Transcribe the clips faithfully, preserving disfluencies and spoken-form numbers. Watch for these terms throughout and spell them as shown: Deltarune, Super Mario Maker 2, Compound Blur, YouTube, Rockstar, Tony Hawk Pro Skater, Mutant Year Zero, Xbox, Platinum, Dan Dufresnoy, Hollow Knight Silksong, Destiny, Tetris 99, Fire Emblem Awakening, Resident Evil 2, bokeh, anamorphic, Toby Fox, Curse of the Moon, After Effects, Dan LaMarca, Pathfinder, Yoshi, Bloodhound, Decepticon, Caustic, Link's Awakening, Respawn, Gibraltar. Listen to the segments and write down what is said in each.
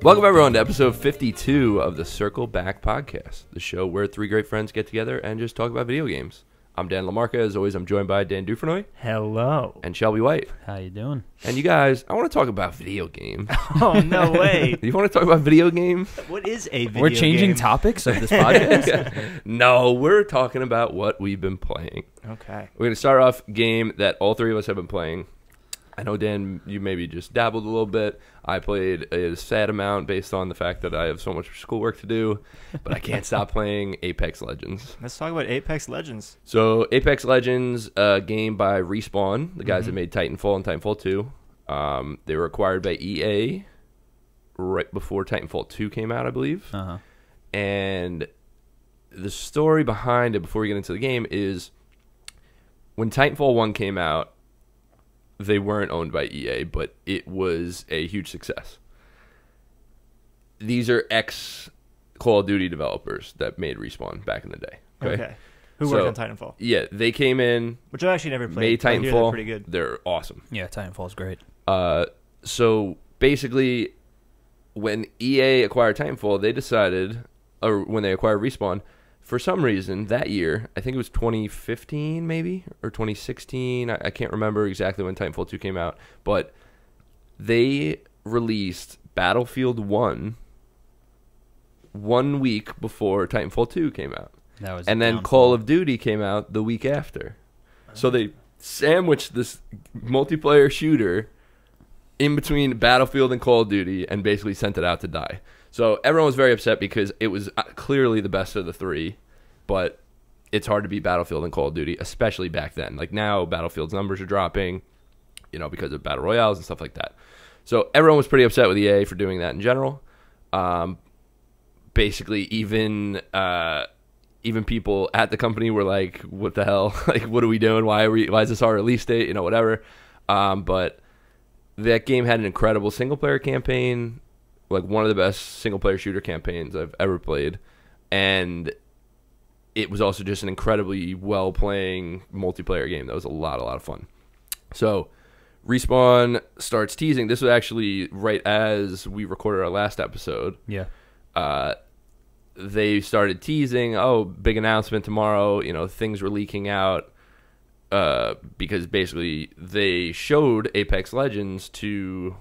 Welcome, everyone, to episode fifty-two of the Circle Back Podcast, the show where three great friends get together and just talk about video games. I'm Dan LaMarca. As always, I'm joined by Dan Dufresnoy. Hello. And Shelby White. How you doing? And you guys, I want to talk about video games. Oh, no way. You want to talk about video games? What is a video game? We're changing game? topics of this podcast? No, we're talking about what we've been playing. Okay. We're going to start off a game that all three of us have been playing. I know, Dan, you maybe just dabbled a little bit. I played a sad amount based on the fact that I have so much schoolwork to do, but I can't stop playing Apex Legends. Let's talk about Apex Legends. So Apex Legends, a game by Respawn, the guys mm-hmm. that made Titanfall and Titanfall two. Um, they were acquired by E A right before Titanfall two came out, I believe. Uh-huh. And the story behind it, before we get into the game, is when Titanfall one came out, they weren't owned by E A, but it was a huge success. These are ex-Call of Duty developers that made Respawn back in the day. Okay. okay. Who so, worked on Titanfall? Yeah, they came in. Which I've actually never played. Made Titanfall. They're pretty good. They're awesome. Yeah, Titanfall's great. Uh, so basically, when E A acquired Titanfall, they decided, or when they acquired Respawn, for some reason, that year, I think it was twenty fifteen maybe, or twenty sixteen, I, I can't remember exactly when Titanfall two came out, but they released Battlefield one one week before Titanfall two came out. That was and then downfall. Call of Duty came out the week after. So they sandwiched this multiplayer shooter in between Battlefield and Call of Duty and basically sent it out to die. So everyone was very upset because it was clearly the best of the three, but it's hard to beat Battlefield and Call of Duty, especially back then. Like now, Battlefield's numbers are dropping, you know, because of Battle Royales and stuff like that. So everyone was pretty upset with E A for doing that in general. Um, basically, even uh, even people at the company were like, what the hell? Like, what are we doing? Why are we, why is this our release date? You know, whatever. Um, but that game had an incredible single-player campaign, like one of the best single-player shooter campaigns I've ever played. And it was also just an incredibly well-playing multiplayer game. That was a lot, a lot of fun. So Respawn starts teasing. This was actually right as we recorded our last episode. Yeah. Uh, they started teasing, oh, big announcement tomorrow. You know, things were leaking out uh, because basically they showed Apex Legends to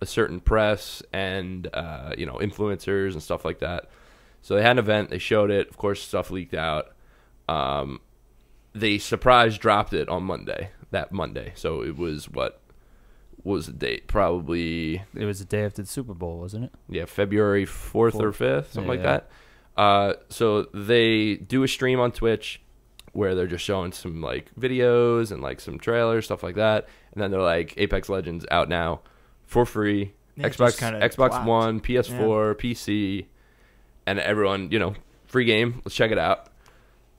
a certain press and uh, you know, influencers and stuff like that. So they had an event. They showed it. Of course, stuff leaked out. Um, they surprise dropped it on Monday. That Monday. So it was what was the date? Probably it was the day after the Super Bowl, wasn't it? Yeah, February fourth or fifth, something yeah. like that. Uh, so they do a stream on Twitch where they're just showing some like videos and like some trailers, stuff like that. And then they're like, Apex Legends out now. For free, yeah, Xbox, Xbox One, P S four, yeah. P C, and everyone, you know, free game. Let's check it out.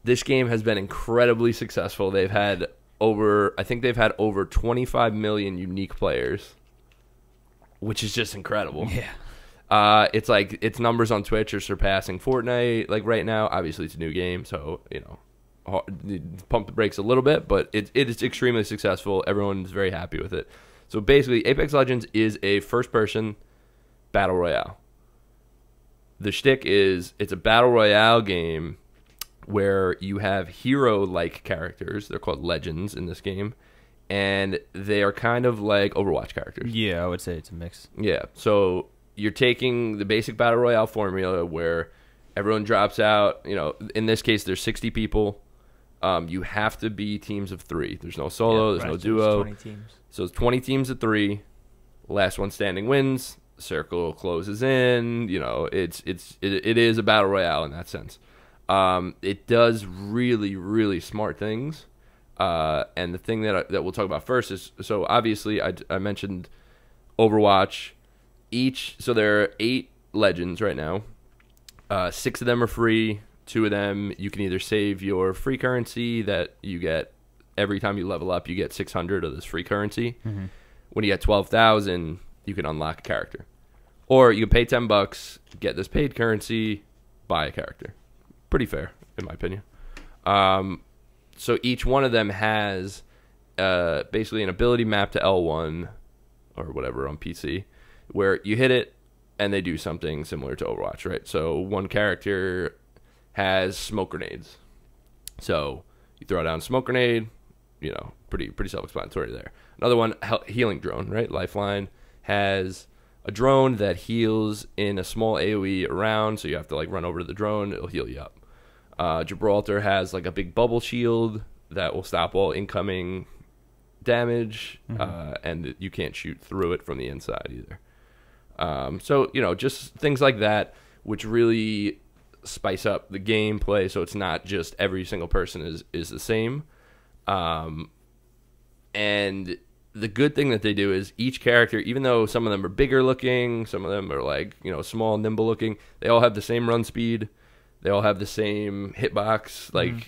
This game has been incredibly successful. They've had over, I think they've had over twenty-five million unique players, which is just incredible. Yeah. Uh, it's like, its numbers on Twitch are surpassing Fortnite. Like right now, obviously it's a new game, so, you know, pump the brakes a little bit, but it, it is extremely successful. Everyone's very happy with it. So basically, Apex Legends is a first-person battle royale. The shtick is it's a battle royale game where you have hero-like characters. They're called legends in this game. And they are kind of like Overwatch characters. Yeah, I would say it's a mix. Yeah, so you're taking the basic battle royale formula where everyone drops out. You know, in this case, there's sixty people. Um, you have to be teams of three. There's no solo. Yeah, there's right. no duo. There's twenty teams. So it's twenty teams of three. Last one standing wins. Circle closes in. You know, it's it's it, it is a battle royale in that sense. Um, it does really really smart things. Uh, and the thing that I, that we'll talk about first is so obviously I I mentioned Overwatch. Each so there are eight legends right now. Uh, six of them are free. Two of them, you can either save your free currency that you get every time you level up. You get six hundred of this free currency. Mm-hmm. When you get twelve thousand, you can unlock a character. Or you can pay ten bucks, get this paid currency, buy a character. Pretty fair, in my opinion. Um, so each one of them has uh, basically an ability map to L one or whatever on P C, where you hit it, and they do something similar to Overwatch, right? So one character has smoke grenades. So you throw down a smoke grenade, you know, pretty pretty self-explanatory there. Another one, healing drone, right? Lifeline has a drone that heals in a small AoE around, so you have to like run over to the drone, it'll heal you up. Uh, Gibraltar has like a big bubble shield that will stop all incoming damage, mm-hmm. uh, and you can't shoot through it from the inside either. Um, so, you know, just things like that, which really spice up the gameplay, so it's not just every single person is, is the same. Um, and the good thing that they do is each character, even though some of them are bigger looking, some of them are like, you know, small, nimble looking, they all have the same run speed. They all have the same hitbox. Like, mm.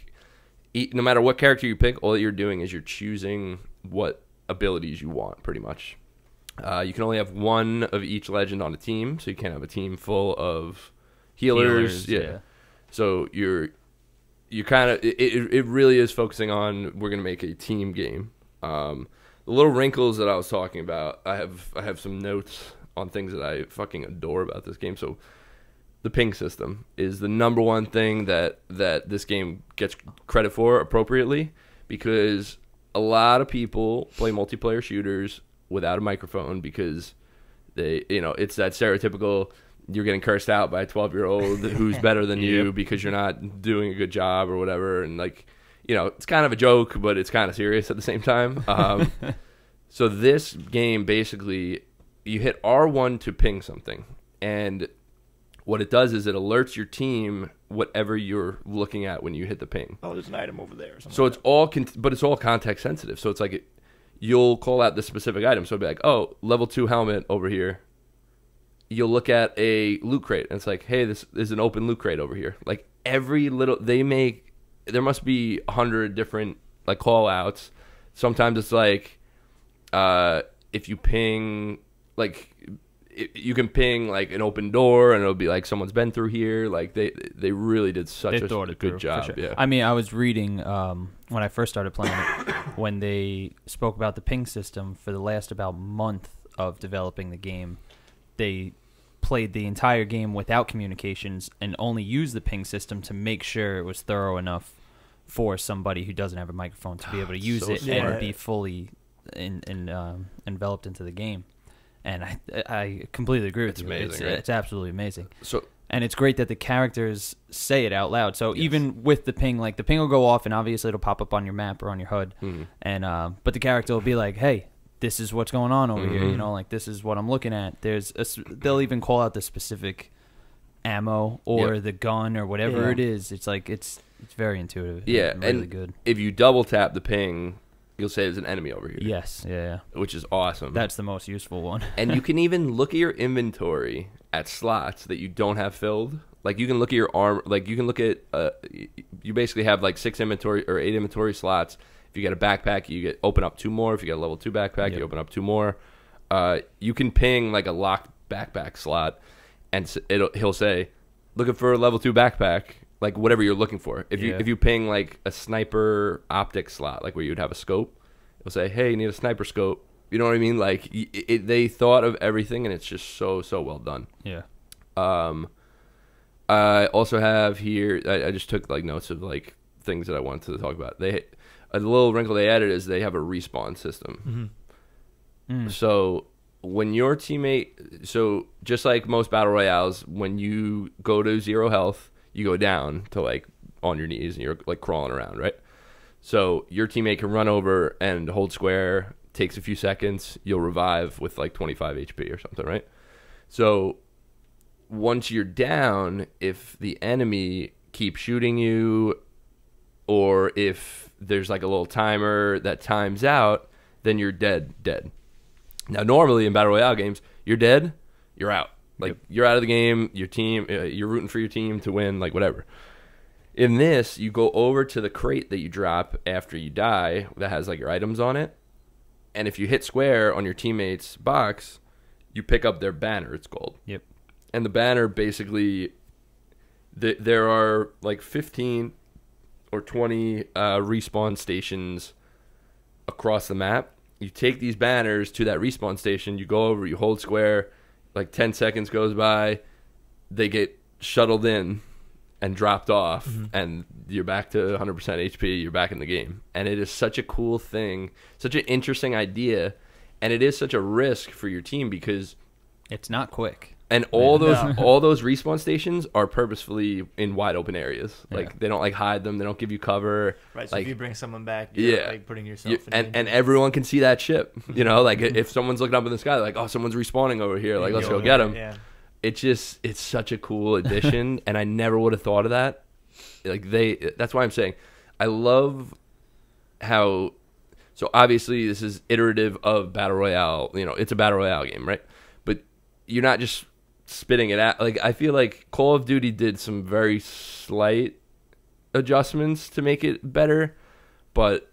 e no matter what character you pick, all that you're doing is you're choosing what abilities you want, pretty much. Uh, you can only have one of each legend on a team, so you can't have a team full of healers. healers yeah. yeah. So you're, you kind of, it, it, it really is focusing on, we're going to make a team game. Um, the little wrinkles that I was talking about, I have, I have some notes on things that I fucking adore about this game. So the ping system is the number one thing that, that this game gets credit for appropriately, because a lot of people play multiplayer shooters without a microphone because they, you know, it's that stereotypical, you're getting cursed out by a twelve year old who's better than you yep. because you're not doing a good job or whatever. And like, you know, it's kind of a joke, but it's kind of serious at the same time. Um, so this game, basically you hit R one to ping something, and what it does is it alerts your team whatever you're looking at when you hit the ping. Oh, there's an item over there. So like it's that. all, con but it's all context sensitive. So it's like it, you'll call out the specific item. So it'll be like, oh, level two helmet over here. You'll look at a loot crate, and it's like, hey, this is an open loot crate over here. Like every little, they make, there must be a hundred different like call outs. Sometimes it's like, uh, if you ping, like, you can ping like an open door, and it'll be like someone's been through here. Like they they really did such they a good through, job. Sure. Yeah. I mean, I was reading um, when I first started playing it, when they spoke about the ping system for the last about month of developing the game, they played the entire game without communications and only used the ping system to make sure it was thorough enough for somebody who doesn't have a microphone to be able to use so it smart. and be fully in, in, um, enveloped into the game. And I I completely agree with you. Amazing, it's amazing. Right? It's absolutely amazing. So, and it's great that the characters say it out loud. So yes. even with the ping, like the ping will go off, and obviously it'll pop up on your map or on your H U D. Mm-hmm. And uh, but the character will be like, "Hey, this is what's going on over mm-hmm. here. You know, like this is what I'm looking at." There's a, they'll even call out the specific ammo or yep. the gun or whatever yeah. it is. It's like it's it's very intuitive. Yeah, it's really and good. If you double tap the ping, you'll say there's an enemy over here. Yes, yeah, yeah. Which is awesome. That's the most useful one. And you can even look at your inventory at slots that you don't have filled. Like, you can look at your arm. Like, you can look at, uh, you basically have, like, six inventory or eight inventory slots. If you get a backpack, you get open up two more. If you get a level two backpack, yep. you open up two more. Uh, you can ping, like, a locked backpack slot, and it'll, he'll say, looking for a level two backpack. Like whatever you're looking for. If yeah. you if you ping like a sniper optic slot, like where you'd have a scope, it'll say, "Hey, you need a sniper scope." You know what I mean? Like it, it, they thought of everything, and it's just so so well done. Yeah. Um, I also have here. I, I just took like notes of like things that I wanted to talk about. They a little wrinkle they added is they have a respawn system. Mm-hmm. mm. So when your teammate, so just like most battle royales, when you go to zero health, you go down to like on your knees and you're like crawling around, right? So your teammate can run over and hold square, takes a few seconds, you'll revive with like twenty-five H P or something, right? So once you're down, if the enemy keeps shooting you or if there's like a little timer that times out, then you're dead, dead. Now, normally in Battle Royale games, you're dead, you're out. Like, yep. you're out of the game, your team, uh, you're rooting for your team to win, like, whatever. In this, you go over to the crate that you drop after you die that has, like, your items on it. And if you hit square on your teammate's box, you pick up their banner. It's gold. Yep. And the banner, basically, th there are, like, fifteen or twenty uh, respawn stations across the map. You take these banners to that respawn station. You go over, you hold square. like ten seconds goes by, they get shuttled in and dropped off, mm-hmm. and you're back to one hundred percent H P, you're back in the game. And it is such a cool thing, such an interesting idea, and it is such a risk for your team because it's not quick. And all those no. all those respawn stations are purposefully in wide open areas. Yeah. Like they don't like hide them. They don't give you cover. Right. So like, if you bring someone back, you're yeah, like putting yourself. You, in and and everyone can see that ship. You know, like if someone's looking up in the sky, like oh, someone's respawning over here. Like let's go get them. Yeah. It's just it's such a cool addition, and I never would have thought of that. Like they. That's why I'm saying, I love how. So obviously this is iterative of Battle Royale. You know, it's a Battle Royale game, right? But you're not just spitting it out. Like I feel like Call of Duty did some very slight adjustments to make it better, but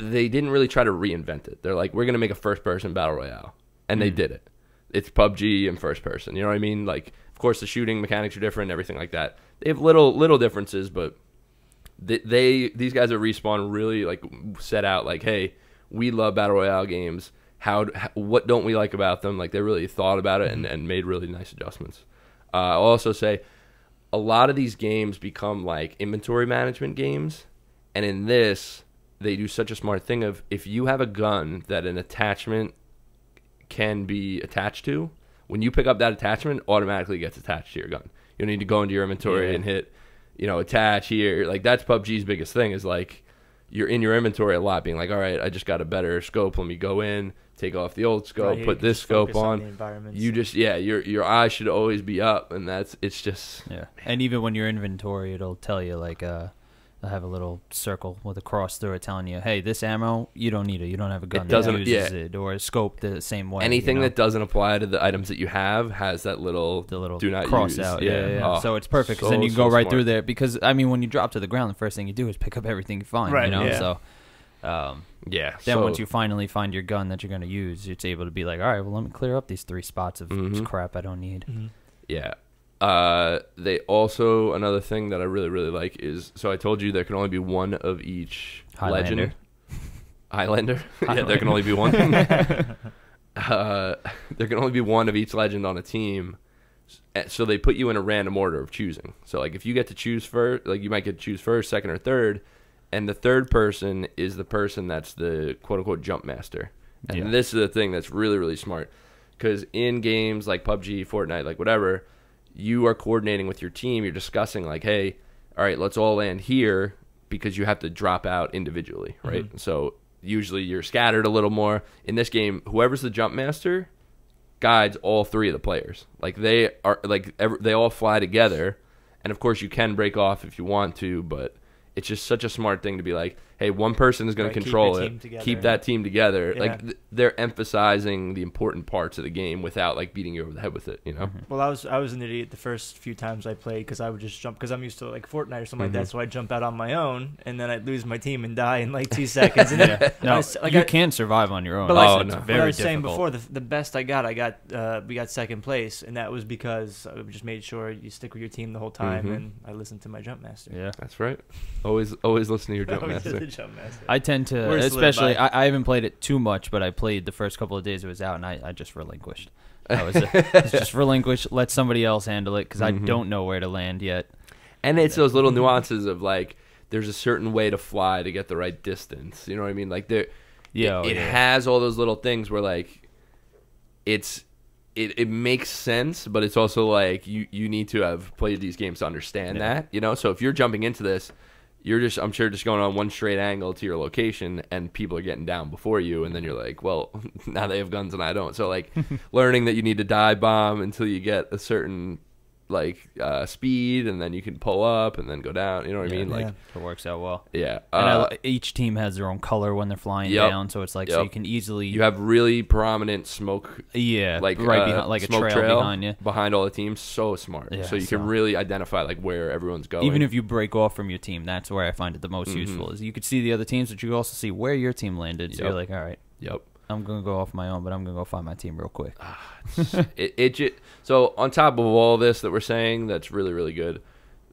they didn't really try to reinvent it. They're like, we're gonna make a first person Battle Royale, and mm. they did it. It's P U B G and first person, you know what I mean? Like of course the shooting mechanics are different and everything like that. They have little little differences, but they, they these guys at Respawn really like set out like, hey, we love Battle Royale games. How, what don't we like about them? Like they really thought about it and, and made really nice adjustments. Uh, I'll also say a lot of these games become like inventory management games. And in this, they do such a smart thing of if you have a gun that an attachment can be attached to, when you pick up that attachment, automatically gets attached to your gun. You don't need to go into your inventory yeah. and hit, you know, attach here. Like that's P U B G's biggest thing is like you're in your inventory a lot being like, all right, I just got a better scope. Let me go in. Take off the old scope, right, put this scope on. on you just, yeah, your your eye should always be up, and that's it's just. Yeah, man. And even when your inventory, it'll tell you like, uh, they'll have a little circle with a cross through it, telling you, hey, this ammo you don't need it, you don't have a gun it doesn't, that uses yeah. it, or a scope the same way. Anything you know? That doesn't apply to the items that you have has that little the little do not cross use. out. Yeah, yeah. yeah. Oh, so it's perfect. So, then you so go right smart. through there because I mean, when you drop to the ground, the first thing you do is pick up everything you find. Right. You know, yeah. so. Um, yeah. Then so, once you finally find your gun that you're going to use, it's able to be like, all right, well, let me clear up these three spots of mm-hmm. crap I don't need. Mm-hmm. Yeah. Uh, they also, another thing that I really, really like is, so I told you there can only be one of each Highlander. Legend. Highlander? Highlander. Yeah, there can only be one. uh, there can only be one of each legend on a team. So they put you in a random order of choosing. So like if you get to choose first, like you might get to choose first, second, or third. And the third person is the person that's the quote-unquote jump master. And yeah. this is the thing that's really, really smart. Because in games like P U B G, Fortnite, like whatever, you are coordinating with your team. You're discussing like, hey, all right, let's all land here because you have to drop out individually, right? Mm-hmm. So usually you're scattered a little more. In this game, whoever's the jump master guides all three of the players. Like they are, like every, they all fly together. And, of course, you can break off if you want to, but... It's just such a smart thing to be like, hey, one person is going right, to control keep it, keep that team together. Yeah. Like th they're emphasizing the important parts of the game without like beating you over the head with it, you know. Mm-hmm. Well, I was I was an idiot the first few times I played because I would just jump because I'm used to like Fortnite or something mm-hmm. like that, so I jump out on my own and then I'd lose my team and die in like two seconds. And yeah. then, no, I was, like, you I, can survive on your own. But like, oh, so no. very I was saying before, the, the best I got, I got uh, we got second place, and that was because I just made sure you stick with your team the whole time, mm-hmm. and I listened to my jump master. Yeah, that's right. Always always listen to your jump master. I tend to, We're especially, I, I haven't played it too much, but I played the first couple of days it was out, and I, I just relinquished. I was, uh, was just relinquished, let somebody else handle it, because mm-hmm. I don't know where to land yet. And it's yeah. those little nuances of, like, there's a certain way to fly to get the right distance. You know what I mean? Like, there, yeah, it, oh, it yeah. has all those little things where, like, it's... It, it makes sense, but it's also like you, you need to have played these games to understand yeah. that, you know? So if you're jumping into this, you're just, I'm sure, just going on one straight angle to your location and people are getting down before you. And then you're like, well, now they have guns and I don't. So like learning that you need to dive bomb until you get a certain like uh, speed and then you can pull up and then go down. You know what yeah, I mean? Yeah. Like it works out well. Yeah. Uh, and I, each team has their own color when they're flying yep, down. So it's like, yep. so you can easily, you have really prominent smoke. Yeah. Like right uh, behind, like a trail, trail behind you, behind all the teams. So smart. Yeah, so you so. can really identify like where everyone's going. Even if you break off from your team, that's where I find it the most mm-hmm. useful is you could see the other teams, but you also see where your team landed. So yep. you're like, all right, yep. I'm going to go off my own, but I'm going to go find my team real quick. it, it, it, so on top of all this that we're saying, that's really, really good.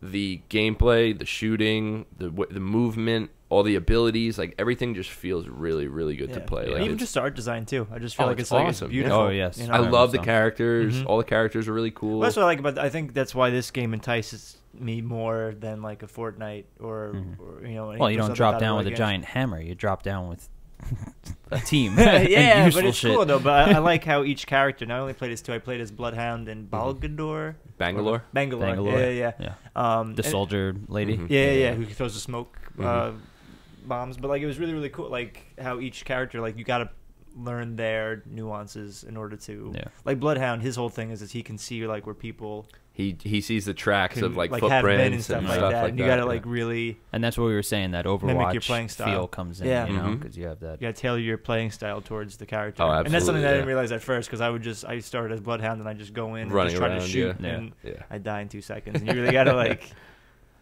The gameplay, the shooting, the the movement, all the abilities, like everything just feels really, really good yeah. to play. Yeah. Like, even just art design too. I just feel oh, like it's, it's like awesome. It's beautiful. Yeah. Oh yes, you know, I love the characters. Mm-hmm. All the characters are really cool. Well, that's what I like about. I think that's why this game entices me more than like a Fortnite or, mm-hmm. or you know. Well, you don't drop down with games. a giant hammer. You drop down with. a team yeah but it's shit. cool though but I, I like how each character not only played as two I played as Bloodhound and Balgador Bangalore Bangalore, Bangalore. Yeah, yeah yeah um the soldier and, lady mm-hmm. yeah, yeah yeah who throws the smoke mm-hmm. uh bombs but like it was really really cool like how each character like you gotta learn their nuances in order to yeah. like Bloodhound his whole thing is that he can see like where people He he sees the tracks can, of like, like footprints and stuff, and stuff like that. Like and you that, gotta yeah. like really, and that's what we were saying that Overwatch your playing style. feel comes in, yeah. you know, because mm-hmm. you have that. You gotta tailor your playing style towards the character, oh, and that's something that yeah. I didn't realize at first because I would just I started as Bloodhound and I just go in Running and just try around, to shoot yeah. and yeah. I die in two seconds. And you really gotta like,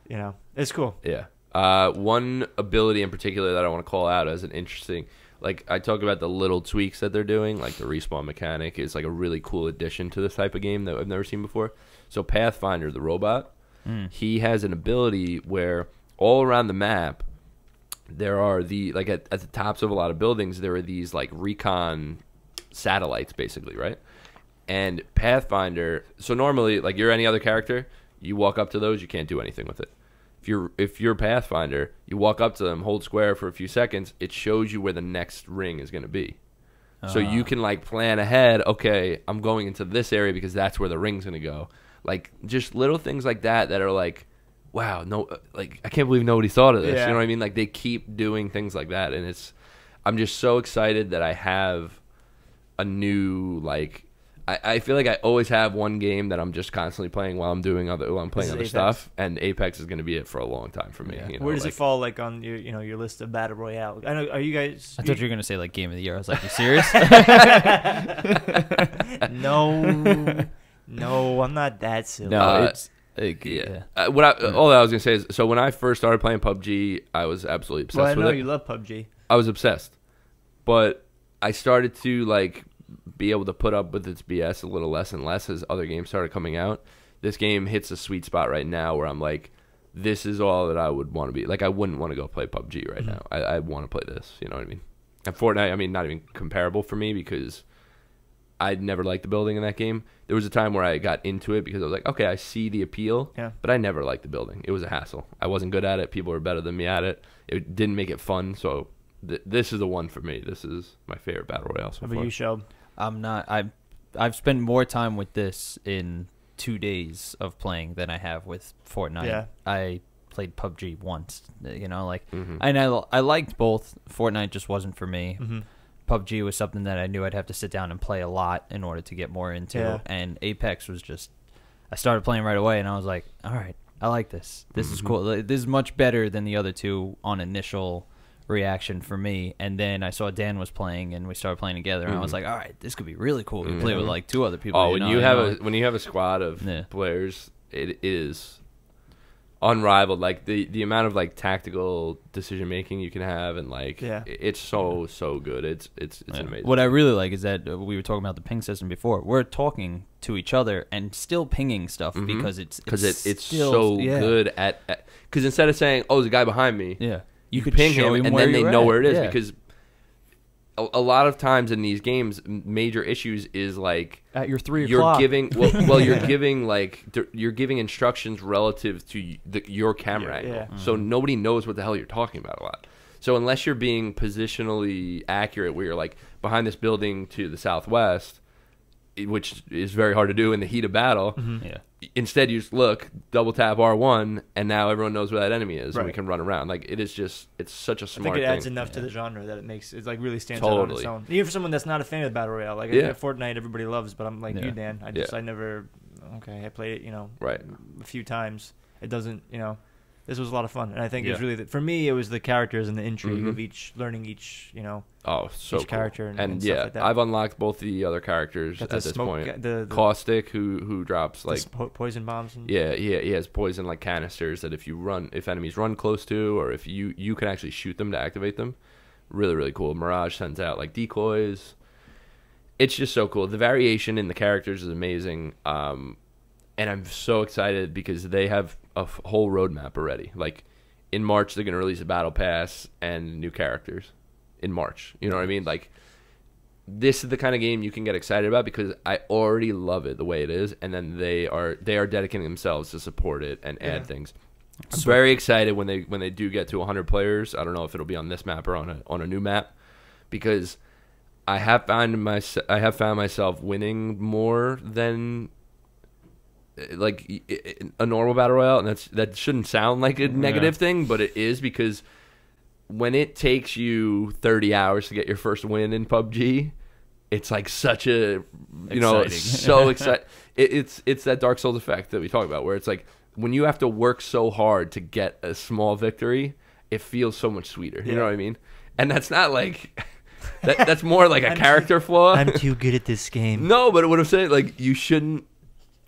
you know, it's cool. Yeah. Uh, one ability in particular that I want to call out as an interesting. Like, I talk about the little tweaks that they're doing, like the respawn mechanic is like a really cool addition to this type of game that I've never seen before. So Pathfinder, the robot, mm. he has an ability where all around the map, there are the, like at, at the tops of a lot of buildings, there are these like recon satellites basically, right? And Pathfinder, so normally, like you're any other character, you walk up to those, you can't do anything with it. If you're, if you're Pathfinder, you walk up to them, hold square for a few seconds, it shows you where the next ring is going to be. Uh. So you can, like, plan ahead, okay, I'm going into this area because that's where the ring's going to go. Like, just little things like that that are like, wow, no, like I can't believe nobody thought of this. Yeah. You know what I mean? Like, they keep doing things like that, and it's I'm just so excited that I have a new, like, I, I feel like I always have one game that I'm just constantly playing while I'm doing other while I'm playing other Apex. stuff, and Apex is going to be it for a long time for me. Yeah. You know, Where does like, it fall like on your you know your list of Battle Royale? I know are you guys? I thought you, you were going to say like Game of the Year. I was like, you serious? no, no, I'm not that silly. No, uh, it's like, yeah. yeah. Uh, what I, uh, all that I was going to say is so when I first started playing P U B G, I was absolutely obsessed. Well, I know with it. You love P U B G. I was obsessed, but I started to like. be able to put up with its B S a little less and less as other games started coming out. This game hits a sweet spot right now where I'm like, this is all that I would want to be. Like, I wouldn't want to go play P U B G right mm-hmm. now. I, I want to play this. You know what I mean? And Fortnite, I mean, not even comparable for me because I'd never liked the building in that game. There was a time where I got into it because I was like, okay, I see the appeal, yeah. but I never liked the building. It was a hassle. I wasn't good at it. People were better than me at it. It didn't make it fun. So th this is the one for me. This is my favorite Battle Royale so far. How about you, Shelb? I'm not. I've I've spent more time with this in two days of playing than I have with Fortnite. Yeah. I played P U B G once, you know, like, mm-hmm. and I I liked both. Fortnite just wasn't for me. Mm-hmm. P U B G was something that I knew I'd have to sit down and play a lot in order to get more into. Yeah. And Apex was just. I started playing right away, and I was like, all right, I like this. This mm-hmm. is cool. This is much better than the other two on initial. Reaction for me, and then I saw Dan was playing, and we started playing together, and mm-hmm. I was like, "All right, this could be really cool." We mm-hmm. play with like two other people. Oh, you when know, you have know? a when you have a squad of yeah. players, it is unrivaled. Like the the amount of like tactical decision making you can have, and like yeah. it's so so good. It's it's it's yeah. amazing. What I really like is that we were talking about the ping system before. We're talking to each other and still pinging stuff mm-hmm. because it's because it's, it, it's still, so yeah. good at because instead of saying, "Oh, there's a guy behind me," yeah. You, you could ping him, him and then they at. know where it is yeah. because a, a lot of times in these games, major issues is like at your three o'clock. You're giving well, well you're yeah. giving like you're giving instructions relative to the, your camera yeah, angle, yeah. Mm-hmm. so nobody knows what the hell you're talking about a lot. So unless you're being positionally accurate, where you're like behind this building to the southwest, which is very hard to do in the heat of battle. Mm-hmm. Yeah. Instead, you just look, double tap R one, and now everyone knows where that enemy is, right. and we can run around. Like it is just, it's such a smart. I think it adds thing. enough yeah. to the genre that it makes it like really stands totally. out on its own. Even for someone that's not a fan of Battle Royale, like yeah. I think Fortnite, everybody loves, but I'm like yeah. you, Dan. I just, yeah. I never. Okay, I played it, you know, right. a few times. It doesn't, you know. This was a lot of fun, and I think yeah. it was really the, for me. It was the characters and the intrigue mm-hmm. of each, learning each, you know, oh, so each cool. character and, and, and yeah, stuff like that. I've unlocked both the other characters Got at this point. Guy, the, the Caustic, who who drops like po poison bombs. And yeah, yeah, he has poison like canisters that if you run, if enemies run close to, or if you you can actually shoot them to activate them. Really, really cool. Mirage sends out like decoys. It's just so cool. The variation in the characters is amazing, um, and I'm so excited because they have a whole roadmap already. Like in March they're going to release a battle pass and new characters in March. You know what I mean? Like, this is the kind of game you can get excited about because I already love it the way it is, and then they are they are dedicating themselves to support it and yeah. add things. I'm so very excited when they when they do get to one hundred players. I don't know if it'll be on this map or on a on a new map, because I have found my I have found myself winning more than like a normal battle royale, and that's that shouldn't sound like a negative yeah. thing, but it is, because when it takes you thirty hours to get your first win in P U B G, it's like such a you exciting. know so exciting. It, it's it's that Dark Souls effect that we talk about, where it's like when you have to work so hard to get a small victory, it feels so much sweeter. You yeah. know what I mean? And that's not like that, that's more like a character too, flaw. I'm too good at this game. No, but what I'm saying, like, you shouldn't,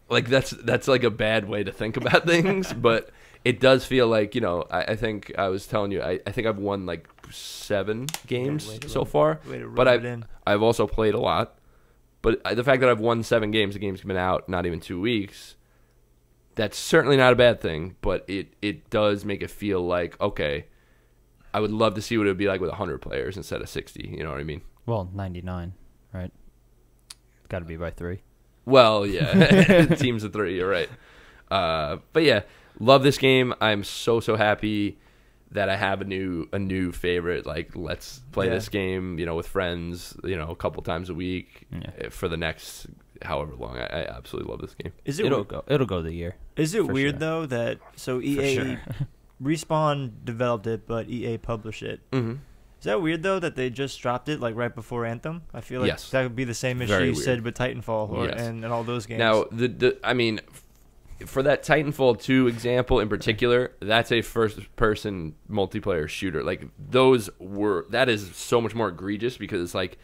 like, that's that's like a bad way to think about things, but it does feel like, you know, I, I think I was telling you, I, I think I've won like seven games yeah, so run, far, but I've, I've also played a lot. But I, the fact that I've won seven games, the game's been out not even two weeks, that's certainly not a bad thing, but it, it does make it feel like, okay, I would love to see what it would be like with one hundred players instead of sixty, you know what I mean? Well, ninety-nine, right? Got to be by three. Well, yeah, teams of three, you're right. Uh, but yeah. Love this game. I'm so so happy that I have a new a new favorite. Like, let's play yeah. this game, you know, with friends, you know, a couple times a week yeah. for the next however long. I, I absolutely love this game. Is it it'll go it'll go the year. Is it weird sure. though that so E A sure. Respawn developed it, but E A published it. Mm-hmm. Is that weird though that they just dropped it like right before Anthem? I feel like yes. that would be the same issue you said with Titanfall or, yes. and, and all those games. Now the, the I mean. For that Titanfall two example in particular, that's a first-person multiplayer shooter. Like, those were... That is so much more egregious because it's like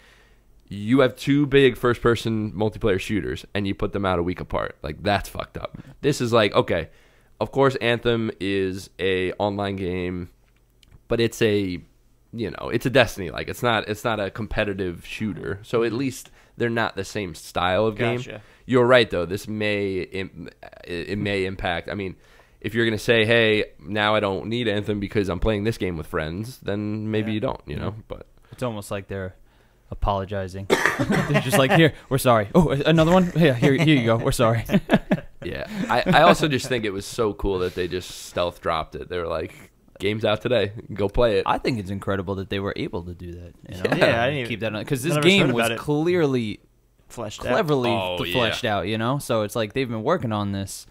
you have two big first-person multiplayer shooters and you put them out a week apart. Like, that's fucked up. This is like, okay, of course Anthem is a online game, but it's a, you know, it's a Destiny. Like, it's not, it's not a competitive shooter. So at least they're not the same style of game. Gotcha. You're right, though. This may it may impact. I mean, if you're gonna say, "Hey, now I don't need Anthem because I'm playing this game with friends," then maybe yeah. you don't, you know. But it's almost like they're apologizing. They're just like, "Here, we're sorry. Oh, another one. Yeah, here, here you go. We're sorry." Yeah, I, I also just think it was so cool that they just stealth dropped it. They were like, "Game's out today. Go play it." I think it's incredible that they were able to do that. You know? Yeah, yeah, I didn't even keep that on because this game was it. clearly. Fleshed cleverly out. Oh, fleshed yeah. out, you know? So it's like they've been working on this,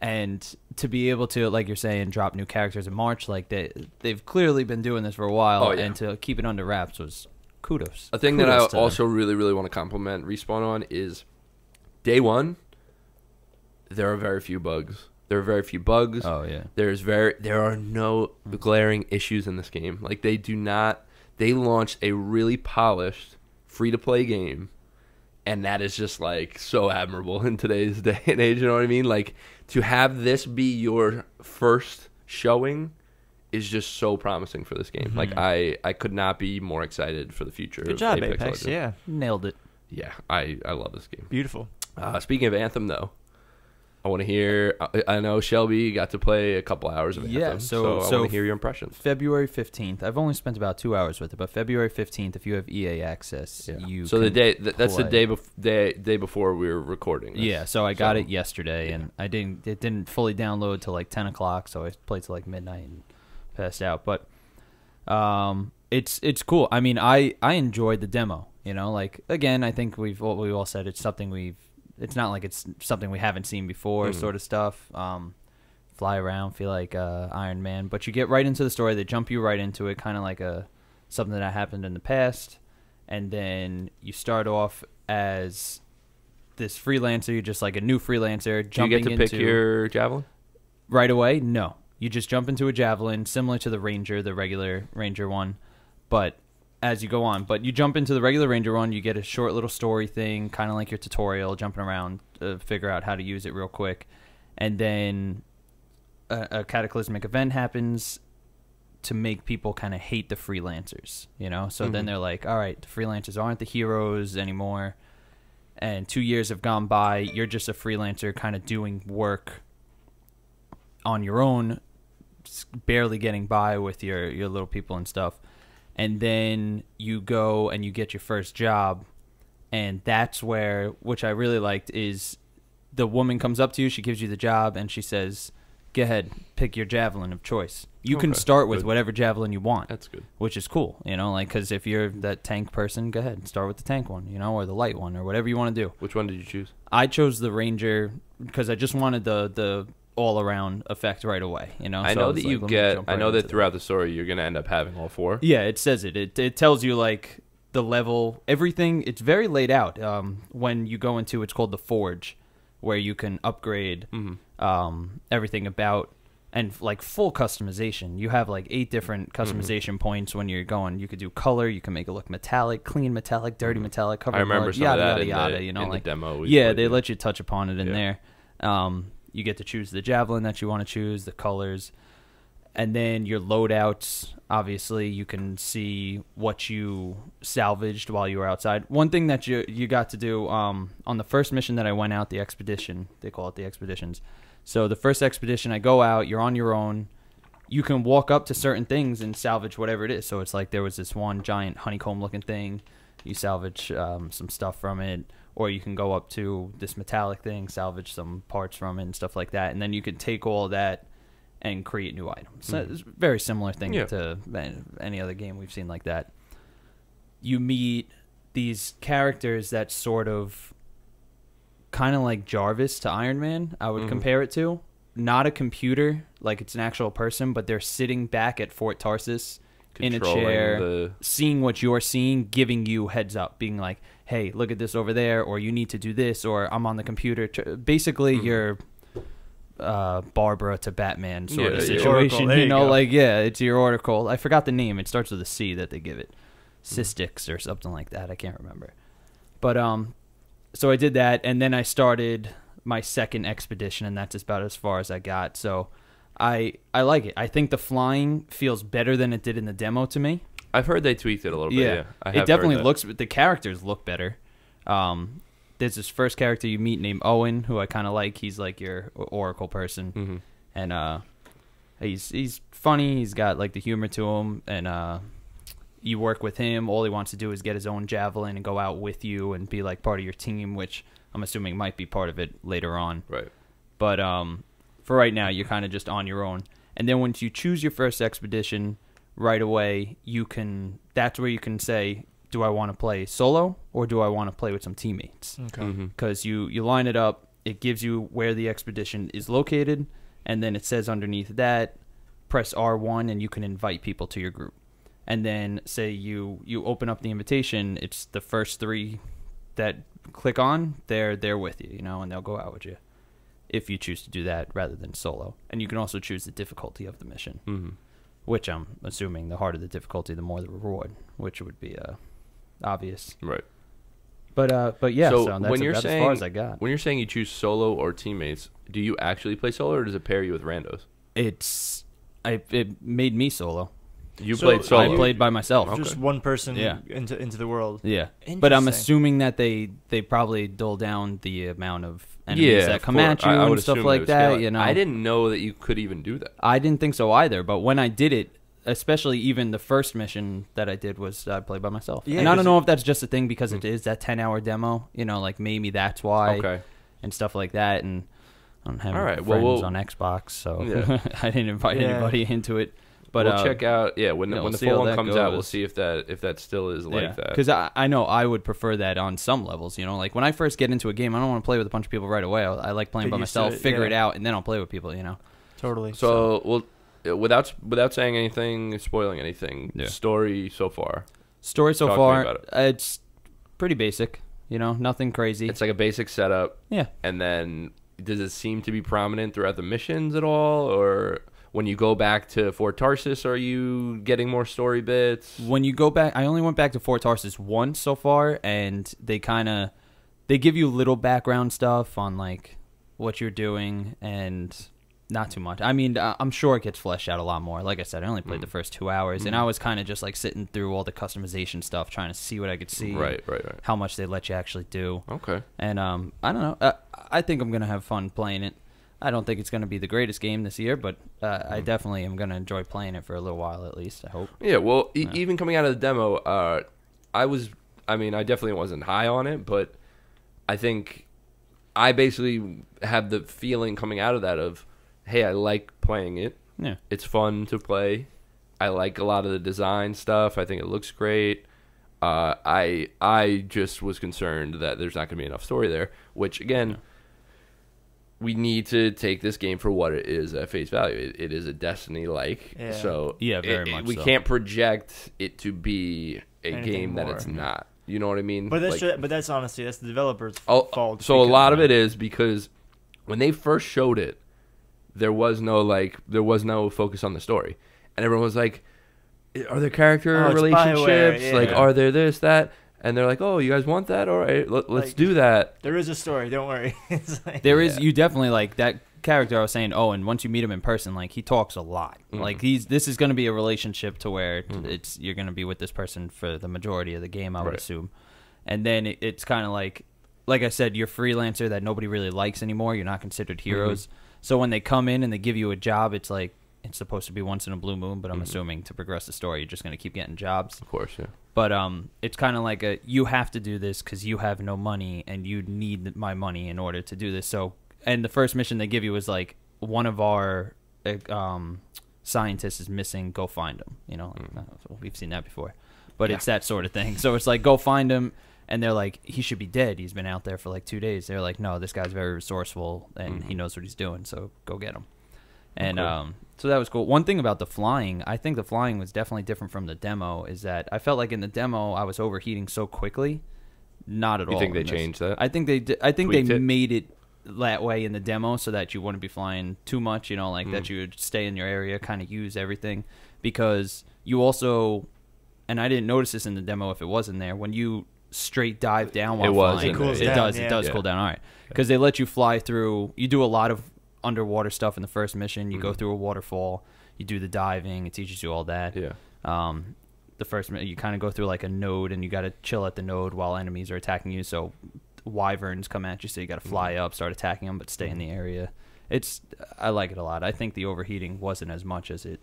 and to be able to, like you're saying, drop new characters in March, like they, they've clearly been doing this for a while, oh, yeah. and to keep it under wraps was kudos. A thing kudos that I also them. really, really want to compliment Respawn on is day one, there are very few bugs. There are very few bugs. Oh, yeah. There's very, there are no glaring issues in this game. Like, they do not, they launched a really polished, free-to-play game. And that is just, like, so admirable in today's day and age, you know what I mean? Like, to have this be your first showing is just so promising for this game. Mm-hmm. Like, I, I could not be more excited for the future. Good job, Apex, Apex yeah. Nailed it. Yeah, I, I love this game. Beautiful. Uh, speaking of Anthem, though, I want to hear, I, I know Shelby got to play a couple hours of Anthem, yeah, so, so I so want to hear your impressions. February fifteenth. I've only spent about two hours with it, but February fifteenth, if you have E A access, yeah. you So can the day th that's play. the day, bef day day before we were recording this. Yeah, so I got so, it yesterday, yeah. and I didn't it didn't fully download till like ten o'clock, so I played till like midnight and passed out. But um, it's it's cool. I mean, I, I enjoyed the demo, you know? Like, again, I think we've what we all said, it's something we've, it's not like it's something we haven't seen before, mm. sort of stuff. Um, fly around, feel like uh, Iron Man, but you get right into the story. They jump you right into it, kind of like a something that happened in the past, and then you start off as this freelancer. You're just like a new freelancer. Jumping Do you get to into, pick your javelin right away? No, you just jump into a javelin similar to the Ranger, the regular Ranger one, but. As you go on, but you jump into the regular Ranger one, you get a short little story thing, kind of like your tutorial, jumping around to figure out how to use it real quick, and then a, a cataclysmic event happens to make people kind of hate the freelancers, you know? So mm-hmm. then they're like, all right, the freelancers aren't the heroes anymore, and two years have gone by, you're just a freelancer kind of doing work on your own barely getting by with your, your little people and stuff. And then you go and you get your first job. And that's where, which I really liked, is the woman comes up to you, she gives you the job, and she says, go ahead, pick your javelin of choice. You okay, can start with good. whatever javelin you want. That's good. Which is cool, you know, like, because if you're that tank person, go ahead and start with the tank one, you know, or the light one, or whatever you want to do. Which one did you choose? I chose the ranger because I just wanted the, the all-around effect right away, you know? I so know that like, you get, right I know that throughout that. the story you're going to end up having all four. Yeah, it says it. It, it tells you, like, the level, everything. It's very laid out um, when you go into, it's called the Forge, where you can upgrade mm-hmm. um, everything about, and like full customization. You have like eight different customization mm-hmm. points when you're going. You could do color, you can make it look metallic, clean metallic, dirty mm-hmm. metallic, covered I remember blood, some yada, of that yada, yada, yada, the, you know, in like, the demo. Yeah, they let you touch upon it in yeah. there. Um, you get to choose the javelin that you want to choose, the colors, and then your loadouts. Obviously, you can see what you salvaged while you were outside. One thing that you you got to do um, on the first mission that I went out, the expedition, they call it the expeditions. So the first expedition, I go out, you're on your own. You can walk up to certain things and salvage whatever it is. So it's like there was this one giant honeycomb-looking thing. You salvage um, some stuff from it. Or you can go up to this metallic thing, salvage some parts from it and stuff like that. And then you can take all that and create new items. So it's a very similar thing yeah. to any other game we've seen like that. You meet these characters that sort of kind of like Jarvis to Iron Man, I would mm-hmm. compare it to. Not a computer, like it's an actual person, but they're sitting back at Fort Tarsis in a chair, the... seeing what you're seeing, giving you heads up, being like, hey, look at this over there, or you need to do this, or I'm on the computer. Basically, mm-hmm. you're... Uh, Barbara to Batman sort yeah, of situation, you, you know, go. like, yeah, it's your Oracle. I forgot the name. It starts with a C that they give it. Cystix mm. or something like that. I can't remember. But, um, so I did that, and then I started my second expedition, and that's about as far as I got. So I, I like it. I think the flying feels better than it did in the demo to me. I've heard they tweaked it a little yeah. bit. Yeah, it definitely looks, the characters look better. Um, There's this first character you meet named Owen, who I kind of like. He's like your Oracle person, mm-hmm. and uh, he's he's funny. He's got like the humor to him, and uh, you work with him. All he wants to do is get his own javelin and go out with you and be like part of your team, which I'm assuming might be part of it later on. Right. But um, for right now, you're kind of just on your own. And then once you choose your first expedition, right away you can. That's where you can say, do I want to play solo or do I want to play with some teammates? Okay. Because mm-hmm. you, you line it up, it gives you where the expedition is located, and then it says underneath that, press R one and you can invite people to your group. And then say you, you open up the invitation, it's the first three that click on, they're, they're with you, you know, and they'll go out with you if you choose to do that rather than solo. And you can also choose the difficulty of the mission, mm-hmm. which I'm assuming the harder the difficulty, the more the reward, which would be a... obvious, right? But uh, but yeah. So, so that's when you're about saying, as far as I got, when you're saying you choose solo or teammates, do you actually play solo or does it pair you with randos? It's, I it made me solo. You so played solo. I played by myself. Just okay. one person yeah. into into the world. Yeah. But I'm assuming that they they probably dole down the amount of enemies yeah, that come at you I, I and stuff like that. You know, I didn't know that you could even do that. I didn't think so either. But when I did it. Especially even the first mission that I did was I uh, played by myself. Yeah, and I don't know if that's just a thing because it is that ten hour demo. You know, like maybe that's why okay. and stuff like that. And I don't have All right, friends well, we'll, on Xbox, so yeah. I didn't invite yeah. anybody into it. But we'll uh, check out. Yeah, when, you know, when we'll the full one comes goes. out, we'll see if that if that still is like yeah. that. Because I, I know I would prefer that on some levels. You know, like when I first get into a game, I don't want to play with a bunch of people right away. I, I like playing Did by myself, figure yeah. it out, and then I'll play with people. You know, totally. So, so. we'll. Without without saying anything, spoiling anything, yeah. story so far. Story so Talk far, it. it's pretty basic. You know, nothing crazy. It's like a basic setup. Yeah. And then, does it seem to be prominent throughout the missions at all, or when you go back to Fort Tarsis, are you getting more story bits? When you go back, I only went back to Fort Tarsis once so far, and they kind of they give you little background stuff on like what you're doing and. Not too much. I mean, I'm sure it gets fleshed out a lot more. Like I said, I only played mm. the first two hours, mm. and I was kind of just like sitting through all the customization stuff, trying to see what I could see, right, right, right. how much they let you actually do. Okay. And um, I don't know. I, I think I'm gonna have fun playing it. I don't think it's going to be the greatest game this year, but uh, I definitely am going to enjoy playing it for a little while at least, I hope. Yeah, well, e- yeah. even coming out of the demo, uh, I was, I mean, I definitely wasn't high on it, but I think I basically have the feeling coming out of that of, hey, I like playing it. Yeah. It's fun to play. I like a lot of the design stuff. I think it looks great. Uh, I I just was concerned that there's not going to be enough story there, which, again, yeah. we need to take this game for what it is at face value. It, it is a Destiny-like, yeah. so yeah, very it, much. It, we so. can't project it to be a Anything game more. that it's not. You know what I mean? But that's like, just, but that's honestly, that's the developer's oh, fault. So a lot of it is because when they first showed it, there was no like there was no focus on the story, and everyone was like, are there character oh, relationships? Yeah. Like, are there this, that? And they're like, oh, you guys want that? All right, let, let's like, do that. There is a story. Don't worry. It's like, there yeah. is. You definitely, like, that character I was saying, oh, and once you meet him in person, like, he talks a lot. Mm-hmm. Like, he's this is going to be a relationship to where mm-hmm. it's you're going to be with this person for the majority of the game, I would right. assume. And then it, it's kind of like, like I said, you're a freelancer that nobody really likes anymore. You're not considered heroes. Mm-hmm. So when they come in and they give you a job, it's like, it's supposed to be once in a blue moon, but I'm mm-hmm. assuming to progress the story, you're just going to keep getting jobs. Of course, yeah. But um, it's kind of like a you have to do this because you have no money and you need my money in order to do this. So, and the first mission they give you is like one of our um scientists is missing. Go find him. You know, like, mm. we've seen that before, but yeah. it's that sort of thing. So it's like go find him, and they're like he should be dead. He's been out there for like two days. They're like, no, this guy's very resourceful and mm-hmm. he knows what he's doing. So go get him. And cool. um, so that was cool. One thing about the flying, I think the flying was definitely different from the demo, is that I felt like in the demo I was overheating so quickly. Not at you all. You think they this. changed that? I think they. Di- I think Tweaked they it. made it that way in the demo so that you wouldn't be flying too much. You know, like mm. that you would stay in your area, kind of use everything, because you also, and I didn't notice this in the demo if it wasn't there. When you straight dive down while it was, flying, it, cools it, down, it does. Yeah. It does yeah. cool down. All right, because they let you fly through. You do a lot of underwater stuff in the first mission. You mm-hmm. go through a waterfall, you do the diving, it teaches you all that. Yeah. Um, the first minute you kind of go through like a node, and you got to chill at the node while enemies are attacking you. So wyverns come at you, so you got to fly up, start attacking them, but stay in the area. It's I like it a lot. I think the overheating wasn't as much as it.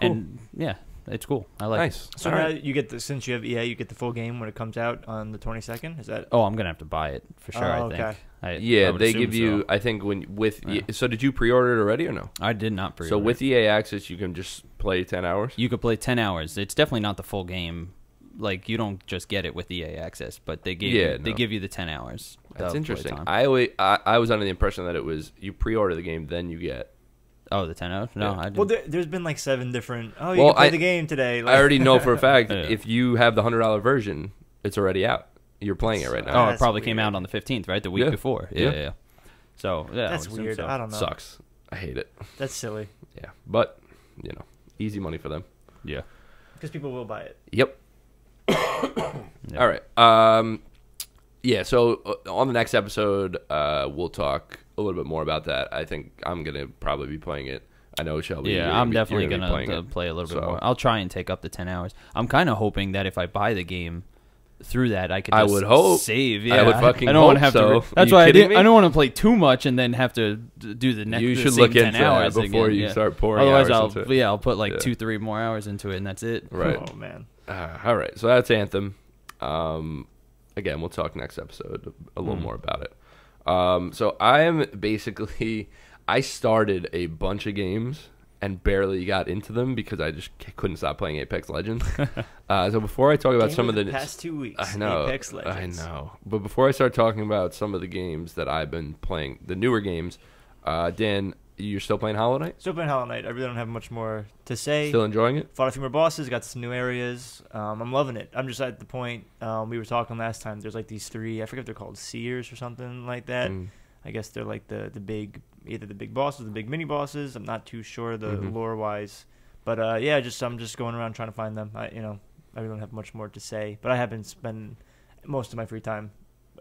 Cool. And yeah, it's cool. I like nice. it. So all now right. you get the since you have E A, you get the full game when it comes out on the twenty-second. Is that? Oh, I'm gonna have to buy it for sure. Oh, I think. Okay. I, yeah, I they give you. So. I think when with yeah. E A, so did you pre-order it already or no? I did not pre-order. So with E A Access, you can just play ten hours. You could play ten hours. It's definitely not the full game. Like you don't just get it with E A Access, but they give yeah, you, no. they give you the ten hours. That's interesting. I, always, I I was under the impression that it was you pre-order the game, then you get. Oh, the ten-oh? No, yeah. I didn't. Well, there, there's been like seven different, oh, you well, can play I, the game today. Like, I already know for a fact, yeah. if you have the one hundred dollars version, it's already out. You're playing it right now. Oh, that's it probably weird. Came out on the fifteenth, right? The week yeah. before. Yeah, yeah, yeah. So, yeah. That's I weird. So. I don't know. Sucks. I hate it. That's silly. Yeah, but, you know, easy money for them. Yeah. Because people will buy it. Yep. Yep. All right. Um, yeah, so on the next episode, uh, we'll talk a little bit more about that. I think I'm going to probably be playing it. I know Shelby. Yeah, I'm gonna be, definitely going to play a little bit so. more. I'll try and take up the ten hours. I'm kind of hoping that if I buy the game through that, I could just I would hope. save. Yeah, I would fucking I don't hope have so. To re- That's why I, did, I don't want to play too much and then have to do the next ten hours. You should look into that before again. you yeah. start pouring Otherwise, hours I'll, into it. Yeah, I'll put like yeah. two, three more hours into it, and that's it. Right. Oh, man. Uh, all right, so that's Anthem. Um, again, we'll talk next episode a little mm. more about it. Um, so I am basically, I started a bunch of games and barely got into them because I just couldn't stop playing Apex Legends. uh, so before I talk about Game some of the, the past two weeks, I know, Apex Legends. I know. But before I start talking about some of the games that I've been playing, the newer games, uh, Dan, you're still playing Hollow Knight? Still playing Hollow Knight. I really don't have much more to say. Still enjoying it? Fought a few more bosses, got some new areas. Um, I'm loving it. I'm just at the point um, we were talking last time. There's like these three, I forget if they're called Seers or something like that. Mm. I guess they're like the, the big, either the big bosses or the big mini bosses. I'm not too sure the mm-hmm. lore-wise. But uh, yeah, just I'm just going around trying to find them. I, you know, I really don't have much more to say. But I have been spending most of my free time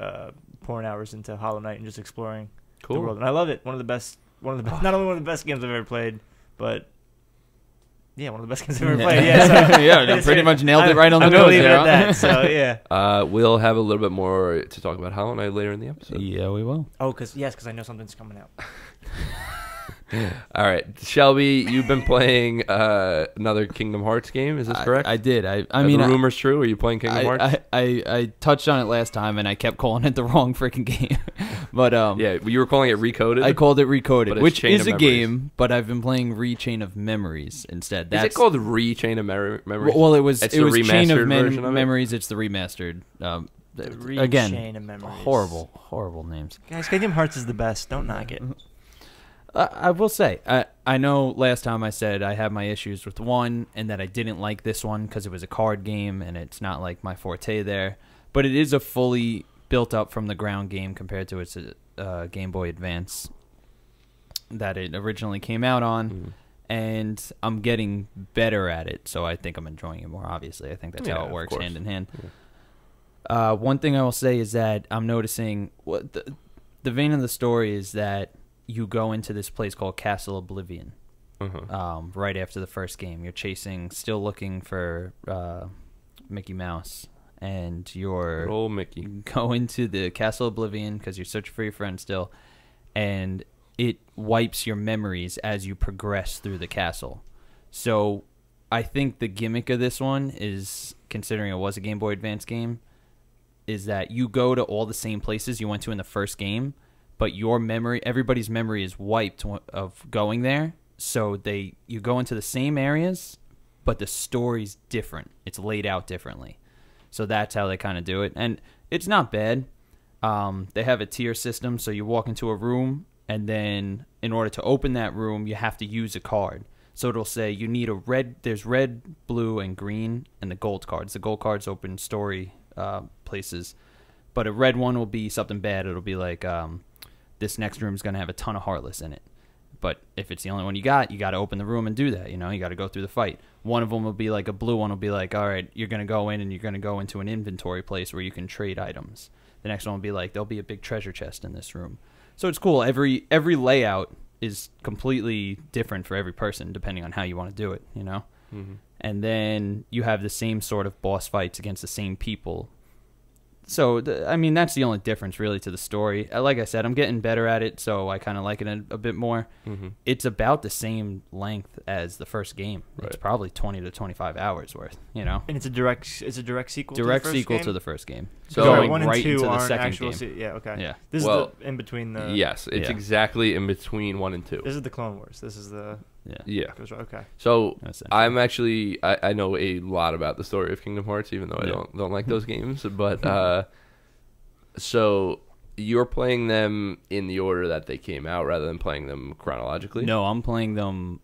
uh, pouring hours into Hollow Knight and just exploring cool. the world. And I love it. One of the best... One of the best, not only one of the best games I've ever played, but Yeah, one of the best games I've ever played. Yeah, so yeah, pretty here. much nailed it right on I'm the nose there. At that, so yeah. Uh, we'll have a little bit more to talk about Hollow Knight later in the episode. Yeah, we will. Oh, cause yes, because I know something's coming out. All right, Shelby, you've been playing uh, another Kingdom Hearts game. Is this correct? I, I did. I, I mean, the rumors I, true. Are you playing Kingdom I, Hearts? I, I, I touched on it last time, and I kept calling it the wrong freaking game. But um, yeah, you were calling it Recoded. I called it Recoded, which is a game. But I've been playing Re-Chain of Memories instead. That's, is it called Re-Chain of Mer Memories? Well, it was. It's it the was remastered Chain of, version of it? Memories. It's the remastered. Um, Re again, Chain of Memories. Horrible, horrible names. Guys, Kingdom Hearts is the best. Don't knock it. I will say, I, I know last time I said I had my issues with one and that I didn't like this one because it was a card game and it's not like my forte there, but it is a fully built up from the ground game compared to its uh, Game Boy Advance that it originally came out on, mm. and I'm getting better at it, so I think I'm enjoying it more, obviously. I think that's yeah, how it works hand in hand. Yeah. Uh, one thing I will say is that I'm noticing what the, the vein of the story is that you go into this place called Castle Oblivion uh-huh. um, right after the first game. You're chasing, still looking for uh, Mickey Mouse, and you're oh, Mickey. going to the Castle Oblivion because you're searching for your friend still, and it wipes your memories as you progress through the castle. So I think the gimmick of this one is, considering it was a Game Boy Advance game, is that you go to all the same places you went to in the first game, but your memory, everybody's memory is wiped of going there. So they, you go into the same areas, but the story's different. It's laid out differently. So that's how they kind of do it. And it's not bad. Um, they have a tier system. So you walk into a room, and then in order to open that room, you have to use a card. So it'll say you need a red, there's red, blue, and green, and the gold cards. The gold cards open story uh, places. But a red one will be something bad. It'll be like... Um, this next room is going to have a ton of Heartless in it. But if it's the only one you got, you got to open the room and do that. You know, you got to go through the fight. One of them will be like a blue one will be like, all right, you're going to go in and you're going to go into an inventory place where you can trade items. The next one will be like, there'll be a big treasure chest in this room. So it's cool. Every every layout is completely different for every person, depending on how you want to do it, you know? Mm-hmm. And then you have the same sort of boss fights against the same people. So, I mean, that's the only difference, really, to the story. Like I said, I'm getting better at it, so I kind of like it a, a bit more. Mm-hmm. It's about the same length as the first game. Right. It's probably twenty to twenty-five hours worth, you know? And it's a direct it's a direct sequel direct to the first sequel game? to the first game. So, so going one and right two into the second actual game. Se yeah, okay. Yeah. This well, is the, in between the... Yes, it's yeah. exactly in between one and two. This is the Clone Wars. This is the... Yeah. yeah. Goes right. Okay. So I'm actually I, I know a lot about the story of Kingdom Hearts, even though I yeah. don't don't like those games. But uh, so you're playing them in the order that they came out, rather than playing them chronologically. No, I'm playing them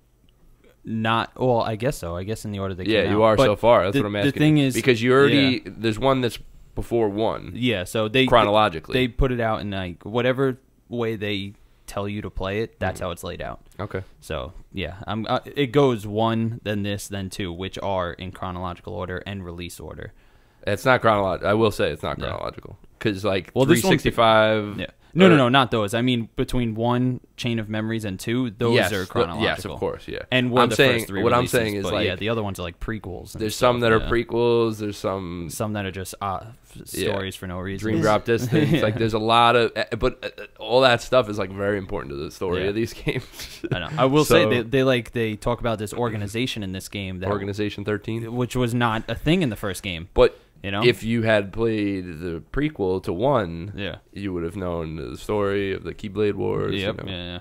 not. Well, I guess so. I guess in the order they. Yeah, came out. Yeah, you are but so far. That's the, what I'm asking. The thing is, because you already yeah. there's one that's before one. Yeah. So they chronologically they, they put it out in like whatever way they. Tell you to play it, that's how it's laid out. Okay. So, yeah, I'm, uh, it goes one, then this, then two, which are in chronological order and release order. It's not chronological. I will say it's not chronological. Because, yeah. like, well, three sixty-five... Yeah. No, no, no, not those. I mean, between one, Chain of Memories, and two, those yes, are chronological. Yes, of course, yeah. And what I'm the saying, first three what releases, I'm saying is, but, like... Yeah, the other ones are, like, prequels. There's stuff, some that yeah. are prequels. There's some... Some that are just uh, stories yeah. for no reason. Dream Drop Distance. yeah. Like, there's a lot of... But all that stuff is, like, very important to the story yeah. of these games. I know. I will so, say, they, they, like, they talk about this organization in this game. That, Organization thirteen. Which was not a thing in the first game. But... You know? If you had played the prequel to one, yeah. you would have known the story of the Keyblade Wars. Yep. You know? yeah, yeah.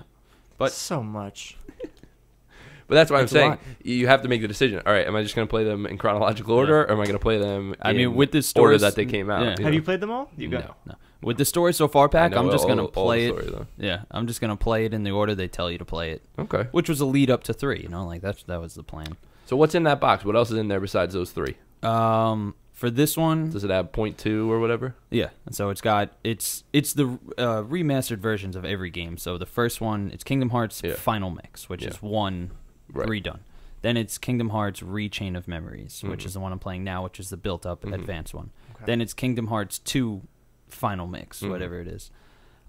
But so much. But that's why I'm saying you have to make the decision. All right, am I just going to play them in chronological order, yeah. or am I going to play them? I in mean, with the story that they came out. Yeah. You have know? you played them all? You got no. no. With the story so far, pack, I'm just going to play story, it. Though. Yeah, I'm just going to play it in the order they tell you to play it. Okay. Which was a lead up to three. You know, like that's that was the plan. So what's in that box? What else is in there besides those three? Um. For this one, does it have point two or whatever? Yeah, and so it's got it's it's the uh, remastered versions of every game. So the first one, it's Kingdom Hearts yeah. Final Mix, which yeah. is one right. redone. Then it's Kingdom Hearts Re-Chain of Memories, mm-hmm. which is the one I'm playing now, which is the built-up mm-hmm. advanced one. Okay. Then it's Kingdom Hearts two Final Mix, mm-hmm. whatever it is.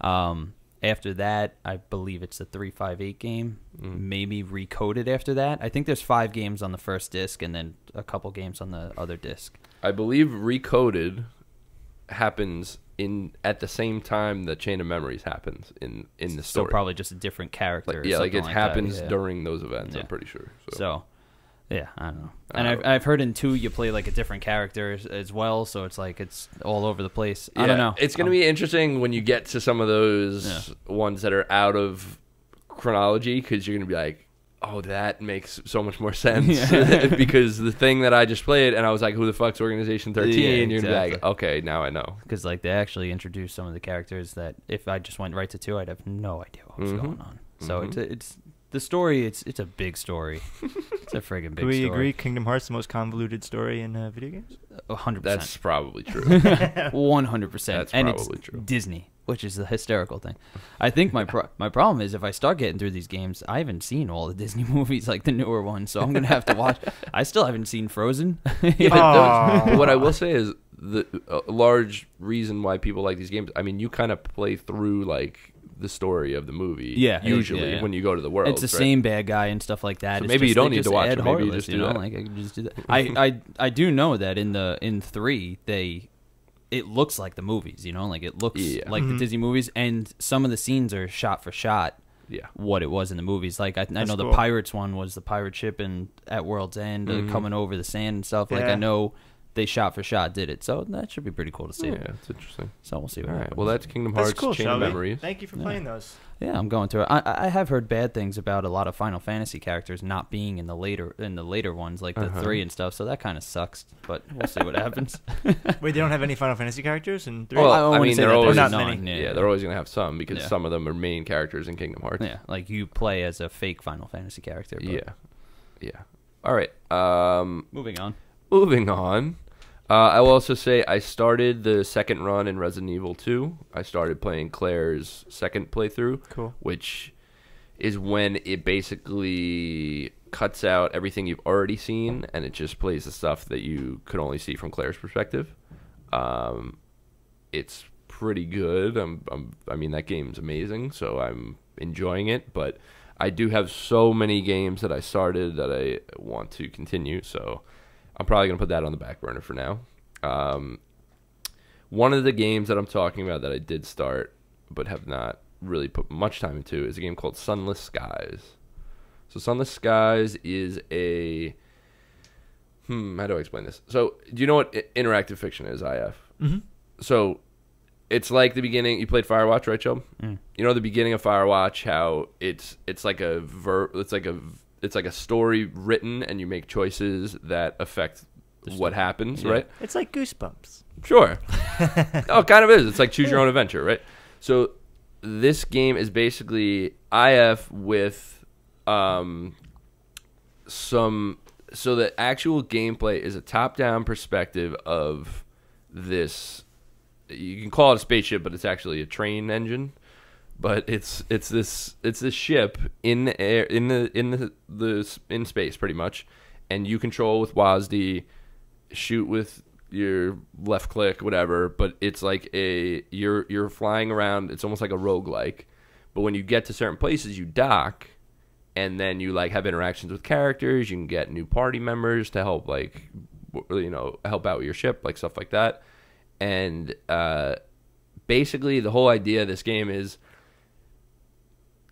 Um, After that, I believe it's the three five eight game, mm. maybe recoded after that. I think there's five games on the first disc and then a couple games on the other disc. I believe recoded happens in at the same time the Chain of Memories happens in, in the story. So probably just a different character. Like, yeah, like it like happens that, yeah. during those events, yeah. I'm pretty sure. So. so, yeah, I don't know. And don't I've, know. I've heard in two you play like a different character as well, so it's like it's all over the place. Yeah, I don't know. It's going to um, be interesting when you get to some of those yeah. ones that are out of chronology, because you're going to be like, oh, that makes so much more sense. Yeah. Because the thing that I just played, and I was like, who the fuck's Organization thirteen? Yeah, and you're exactly. like, okay, now I know. Because like, they actually introduced some of the characters that if I just went right to two, I'd have no idea what was mm-hmm. going on. So mm-hmm. it's, it's the story, it's it's a big story. It's a friggin' big story. Do we story. agree Kingdom Hearts is the most convoluted story in uh, video games? one hundred percent. That's probably true. one hundred percent. That's and probably it's true. Disney. Which is the hysterical thing. I think my pro my problem is if I start getting through these games, I haven't seen all the Disney movies, like the newer ones, so I'm going to have to watch. I still haven't seen Frozen. Yeah, but those, what I will say is the a large reason why people like these games, I mean, you kind of play through, like, the story of the movie yeah, usually yeah, yeah. when you go to the world. It's the right? same bad guy and stuff like that. So maybe just, you don't need to watch it. Maybe you just do you know? that. Like, I, can just do that. I, I, I do know that in, the, in three, they... it looks like the movies, you know, like it looks yeah. like mm-hmm. the Disney movies, and some of the scenes are shot for shot yeah. what it was in the movies. Like I, I know cool. the Pirates one was the pirate ship and at World's End mm-hmm. uh, coming over the sand and stuff. Yeah. Like I know they shot for shot did it, so that should be pretty cool to see. Yeah, it's interesting. So we'll see what All happens. Right. Well, that's Kingdom Hearts, that's cool, Chain of Memories. Thank you for yeah. playing those. Yeah, I'm going through it. I, I have heard bad things about a lot of Final Fantasy characters not being in the later in the later ones, like the uh-huh. three and stuff. So that kind of sucks. But we'll see what happens. Wait, they don't have any Final Fantasy characters in three? Well, I, I mean, they're always not many. Yeah, yeah, they're always gonna have some because yeah. some of them are main characters in Kingdom Hearts. Yeah, like you play as a fake Final Fantasy character. But... yeah, yeah. All right. Um, moving on. Moving on. Uh, I will also say I started the second run in Resident Evil two. I started playing Claire's second playthrough, cool. which is when it basically cuts out everything you've already seen, and it just plays the stuff that you could only see from Claire's perspective. Um, it's pretty good. I'm, I'm, I mean, that game's amazing, so I'm enjoying it, but I do have so many games that I started that I want to continue, so... I'm probably going to put that on the back burner for now. Um, one of the games that I'm talking about that I did start but have not really put much time into is a game called Sunless Skies. So Sunless Skies is a... Hmm, how do I explain this? So do you know what interactive fiction is, I F? Mm-hmm. So it's like the beginning... You played Firewatch, right, Chub? Mm. You know the beginning of Firewatch, how it's it's like a... Ver, it's like a... It's like a story written, and you make choices that affect what happens, yeah. right? It's like Goosebumps. Sure. Oh, it kind of is. It's like choose your own adventure, right? So this game is basically I F with um, some... So the actual gameplay is a top-down perspective of this... You can call it a spaceship, but it's actually a train engine. But it's it's this it's this ship in the air in the in the, the in space pretty much, and you control with W A S D, shoot with your left click, whatever. But it's like a you're you're flying around. It's almost like a roguelike. But when you get to certain places, you dock, and then you like have interactions with characters. You can get new party members to help like you know help out with your ship, like stuff like that. And uh, basically, the whole idea of this game is.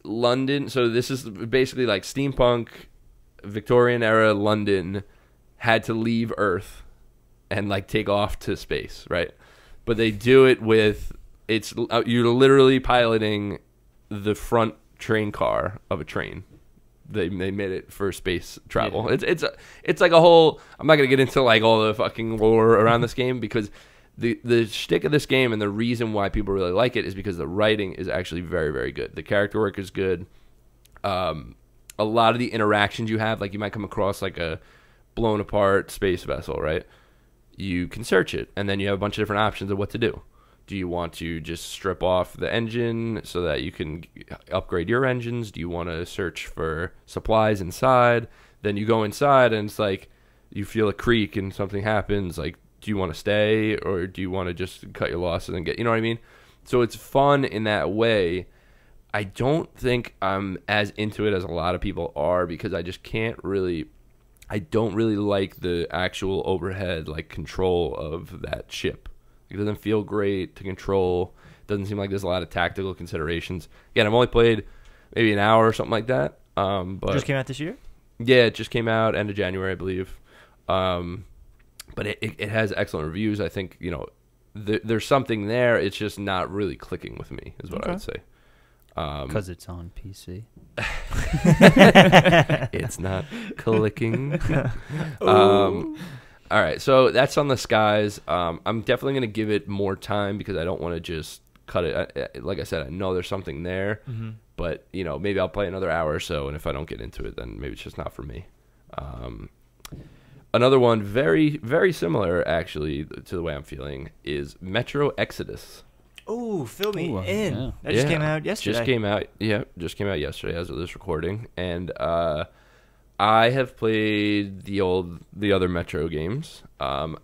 London, so this is basically like steampunk, Victorian era London had to leave Earth and like take off to space, right? But they do it with, it's you're literally piloting the front train car of a train. They they made it for space travel. Yeah. It's it's a, it's like a whole, I'm not going to get into like all the fucking lore around this game because The the shtick of this game and the reason why people really like it is because the writing is actually very, very good. The character work is good. Um, a lot of the interactions you have, like you might come across like a blown apart space vessel, right? You can search it, and then you have a bunch of different options of what to do. Do you want to just strip off the engine so that you can upgrade your engines? Do you want to search for supplies inside? Then you go inside, and it's like you feel a creak and something happens, like, do you want to stay or do you want to just cut your losses and get, you know what I mean? So it's fun in that way, I don't think I'm as into it as a lot of people are, because I just can't really, I don't really like the actual overhead, like, control of that ship. It doesn't feel great to control. Doesn't seem like there's a lot of tactical considerations. Again, I've only played maybe an hour or something like that. Um, but just came out this year? Yeah, it just came out end of January, I believe. Um, but it, it, it has excellent reviews. I think, you know, th there's something there. It's just not really clicking with me, is what okay. I would say. Because um, it's on P C. It's not clicking. um, all right, so that's Sunless Skies. Um, I'm definitely going to give it more time because I don't want to just cut it. I, like I said, I know there's something there, mm-hmm. but you know, maybe I'll play another hour or so, and if I don't get into it, then maybe it's just not for me. Um, another one very, very similar, actually, to the way I'm feeling is Metro Exodus. Oh, fill me Ooh, in. Yeah. That just yeah. came out yesterday. Just came out, yeah, just came out yesterday as of this recording. And uh, I have played the old, the other Metro games. Um,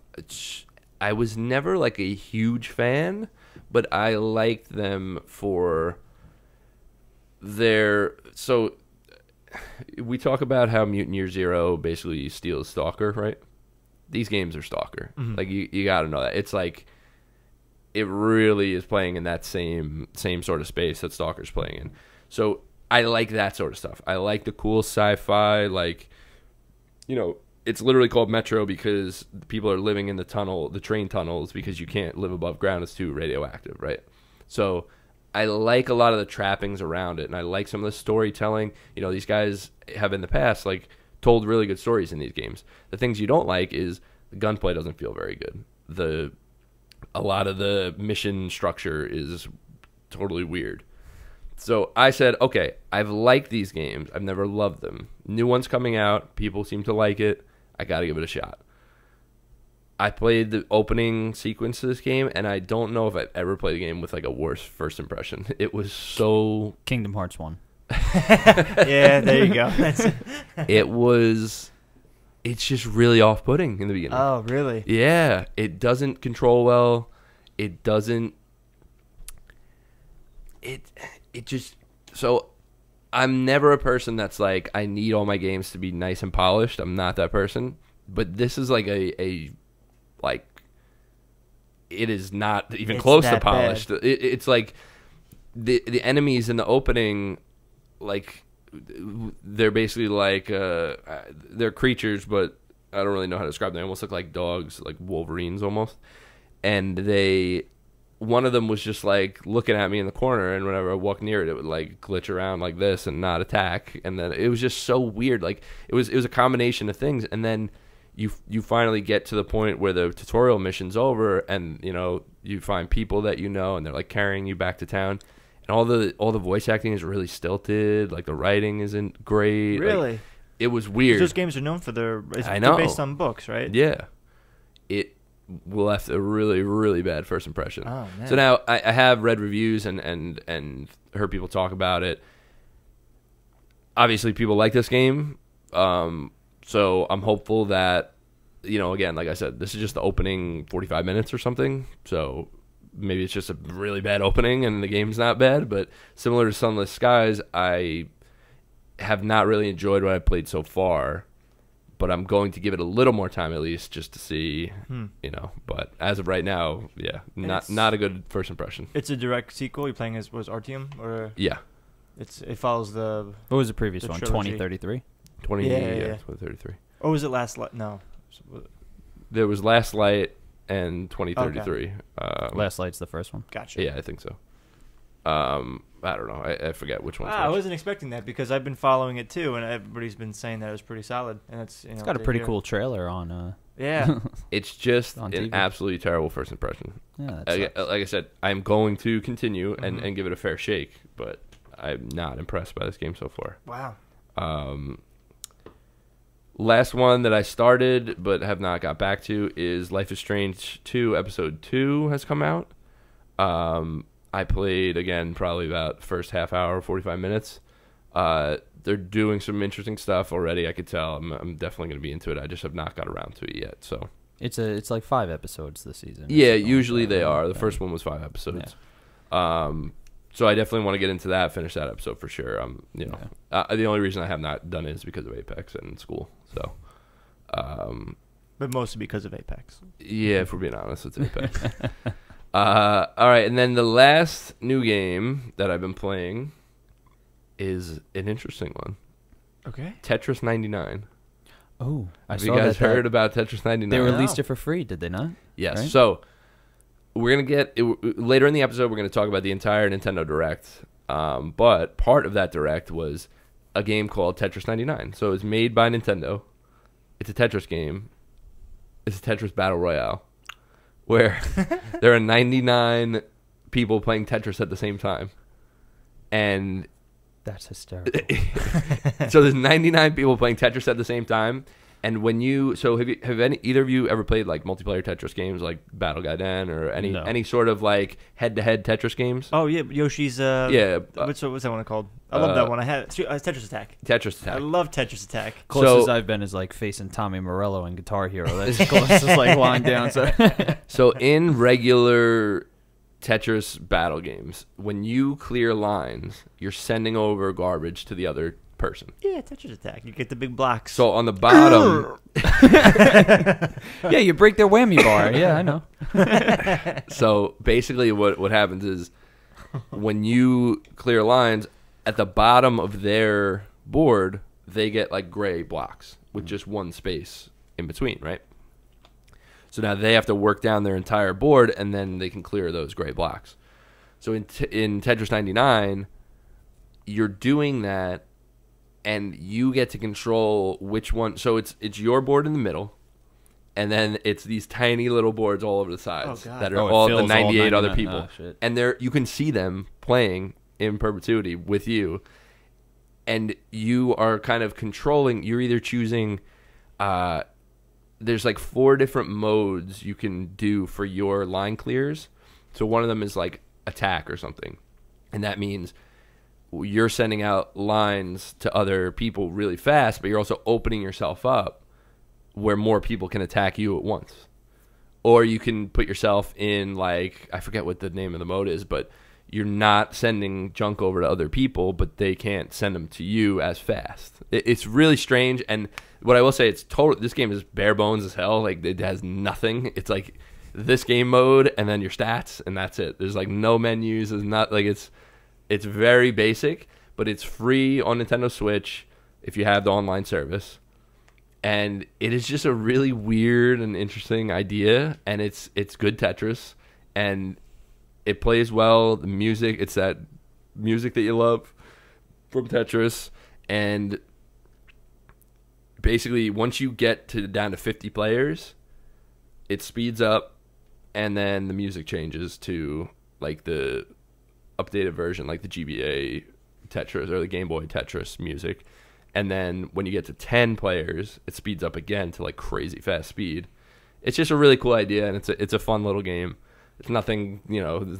I was never like a huge fan, but I liked them for their. So we talk about how Mutant Year Zero basically steals Stalker, right? These games are Stalker. Mm-hmm. Like you, you got to know that. It's like. It really is playing in that same same sort of space that Stalker's playing in. So I like that sort of stuff. I like the cool sci-fi, like, you know, it's literally called Metro because people are living in the tunnel, the train tunnels, because you can't live above ground. It's too radioactive, right? So I like a lot of the trappings around it, and I like some of the storytelling. You know, these guys have in the past, like, told really good stories in these games. The things you don't like is the gunplay doesn't feel very good. The... A lot of the mission structure is totally weird. So I said, okay, I've liked these games. I've never loved them. New one's coming out. People seem to like it. I got to give it a shot. I played the opening sequence of this game, and I don't know if I've ever played a game with like a worse first impression. It was so... Kingdom Hearts one. Yeah, there you go. That's... It was... It's just really off-putting in the beginning. Oh, really? Yeah. It doesn't control well. It doesn't... It it just... So, I'm never a person that's like, I need all my games to be nice and polished. I'm not that person. But this is like a... a like, it is not even it's close to polished. It, it's like the, the enemies in the opening, like... They're basically like uh, they're creatures, but I don't really know how to describe them. They almost look like dogs, like wolverines almost. And they, one of them was just like looking at me in the corner, and whenever I walked near it, it would like glitch around like this and not attack. And then it was just so weird. Like it was, it was a combination of things. And then you you finally get to the point where the tutorial mission's over, and you know you find people that you know, and they're like carrying you back to town. And all the all the voice acting is really stilted. Like the writing isn't great. Really, like, it was weird. Those games are known for their. It's, I know. They're based on books, right? Yeah, it left a really really bad first impression. Oh, man. So now I, I have read reviews and and and heard people talk about it. Obviously, people like this game, um, so I'm hopeful that you know. Again, like I said, this is just the opening forty-five minutes or something. So. Maybe it's just a really bad opening and the game's not bad, but similar to Sunless Skies, I have not really enjoyed what I've played so far, but I'm going to give it a little more time at least just to see, hmm. you know, but as of right now, yeah, and not not a good first impression. It's a direct sequel. You're playing as, was Artium? Or yeah. It's, it follows the... What was the previous the one? Trilogy. twenty thirty-three? twenty, yeah, yeah, yeah, yeah. twenty thirty-three. Or was it Last Light? No. There was Last Light... And twenty thirty-three. Okay. Um, Last Light's the first one. Gotcha. Yeah, I think so. Um, I don't know. I, I forget which one. Ah, I wasn't expecting that because I've been following it too, and everybody's been saying that it was pretty solid. And it's, you know, it's got a pretty cool trailer on. Uh, yeah, it's just an absolutely terrible first impression. Yeah, I, like I said, I'm going to continue and mm-hmm. and give it a fair shake, but I'm not impressed by this game so far. Wow. Um. Last one that I started but have not got back to is Life is Strange two, Episode two has come out. Um, I played, again, probably about the first half hour, forty-five minutes. Uh, they're doing some interesting stuff already, I could tell. I'm, I'm definitely going to be into it. I just have not got around to it yet. So It's a it's like five episodes this season. Yeah, usually they are. The first one was five episodes. Yeah. Um, So I definitely want to get into that, finish that episode for sure. Um, you know, yeah. uh, the only reason I have not done it is because of Apex and school. So, um, but mostly because of Apex. Yeah, if we're being honest, it's Apex. uh, all right, and then the last new game that I've been playing is an interesting one. Okay. Tetris ninety-nine. Oh, I have saw you guys that heard that about Tetris ninety-nine? They released no. it for free, did they not? Yes. Right? So. We're going to get, it, later in the episode, we're going to talk about the entire Nintendo Direct. Um, but part of that Direct was a game called Tetris ninety-nine. So it's made by Nintendo. It's a Tetris game. It's a Tetris Battle Royale, where there are ninety-nine people playing Tetris at the same time. And that's hysterical. So there's ninety-nine people playing Tetris at the same time. And when you, so have you, have any, either of you ever played like multiplayer Tetris games like Battle Gaiden or any, no. any sort of like head to head Tetris games? Oh yeah. Yoshi's, uh, yeah. Uh, what's, what's that one called? I uh, love that one. I had uh, Tetris Attack. Tetris Attack. I love Tetris Attack. Closest so, I've been is like facing Tommy Morello in Guitar Hero. That's the closest like wind down. So. So in regular Tetris battle games, when you clear lines, you're sending over garbage to the other person. Yeah, Tetris Attack. You get the big blocks. So on the bottom. Yeah, you break their whammy bar. Yeah, I know. So basically what, what happens is when you clear lines, at the bottom of their board, they get like gray blocks with just one space in between, right? So now they have to work down their entire board, and then they can clear those gray blocks. So in, t in Tetris ninety-nine, you're doing that, and you get to control which one. So it's it's your board in the middle, and then it's these tiny little boards all over the sides oh, that are oh, all the ninety-eight all other people. Oh, and there you can see them playing in perpetuity with you. And you are kind of controlling. You're either choosing uh, there's like four different modes you can do for your line clears. So one of them is like attack or something. And that means you're sending out lines to other people really fast, but you're also opening yourself up where more people can attack you at once. Or you can put yourself in, like, I forget what the name of the mode is, but you're not sending junk over to other people, but they can't send them to you as fast. It's really strange, and what I will say, it's total. This game is bare bones as hell. Like, it has nothing. It's like this game mode and then your stats, and that's it. There's, like, no menus. There's not, like, it's... It's very basic, but it's free on Nintendo Switch if you have the online service. And it is just a really weird and interesting idea, and it's it's good Tetris, and it plays well. The music, it's that music that you love from Tetris, and basically once you get to down to fifty players, it speeds up, and then the music changes to like the updated version, like the G B A Tetris or the Game Boy Tetris music. And then when you get to ten players, it speeds up again to like crazy fast speed. It's just a really cool idea, and it's a, it's a fun little game. It's nothing, you know,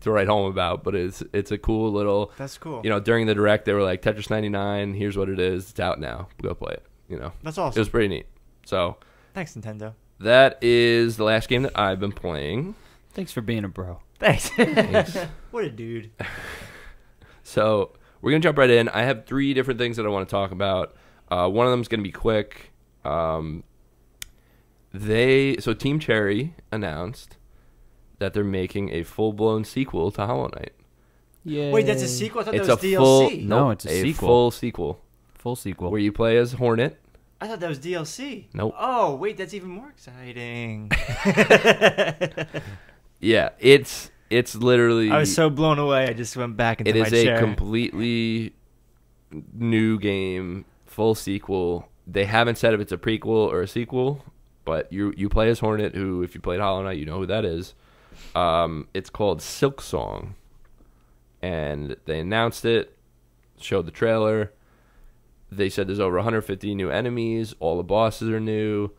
to write home about, but it's it's a cool little, that's cool. You know, during the Direct they were like, Tetris ninety-nine, here's what it is, it's out now, go play it, you know. That's awesome. It was pretty neat. So thanks, Nintendo. That is the last game that I've been playing. Thanks for being a bro. Thanks. Thanks. What a dude. So we're going to jump right in. I have three different things that I want to talk about. Uh, one of them is going to be quick. Um, they So Team Cherry announced that they're making a full-blown sequel to Hollow Knight. Yeah. Wait, that's a sequel? I thought it's that was D L C. Full, no, no, it's a, a sequel. full sequel. Full sequel. Where you play as Hornet. I thought that was D L C. Nope. Oh, wait, that's even more exciting. Yeah, it's it's literally. I was so blown away. I just went back into my chair. It is a completely new game, full sequel. They haven't said if it's a prequel or a sequel, but you you play as Hornet, who, if you played Hollow Knight, you know who that is. Um, it's called Silksong, and they announced it, showed the trailer. They said there's over one hundred fifty new enemies. All the bosses are new.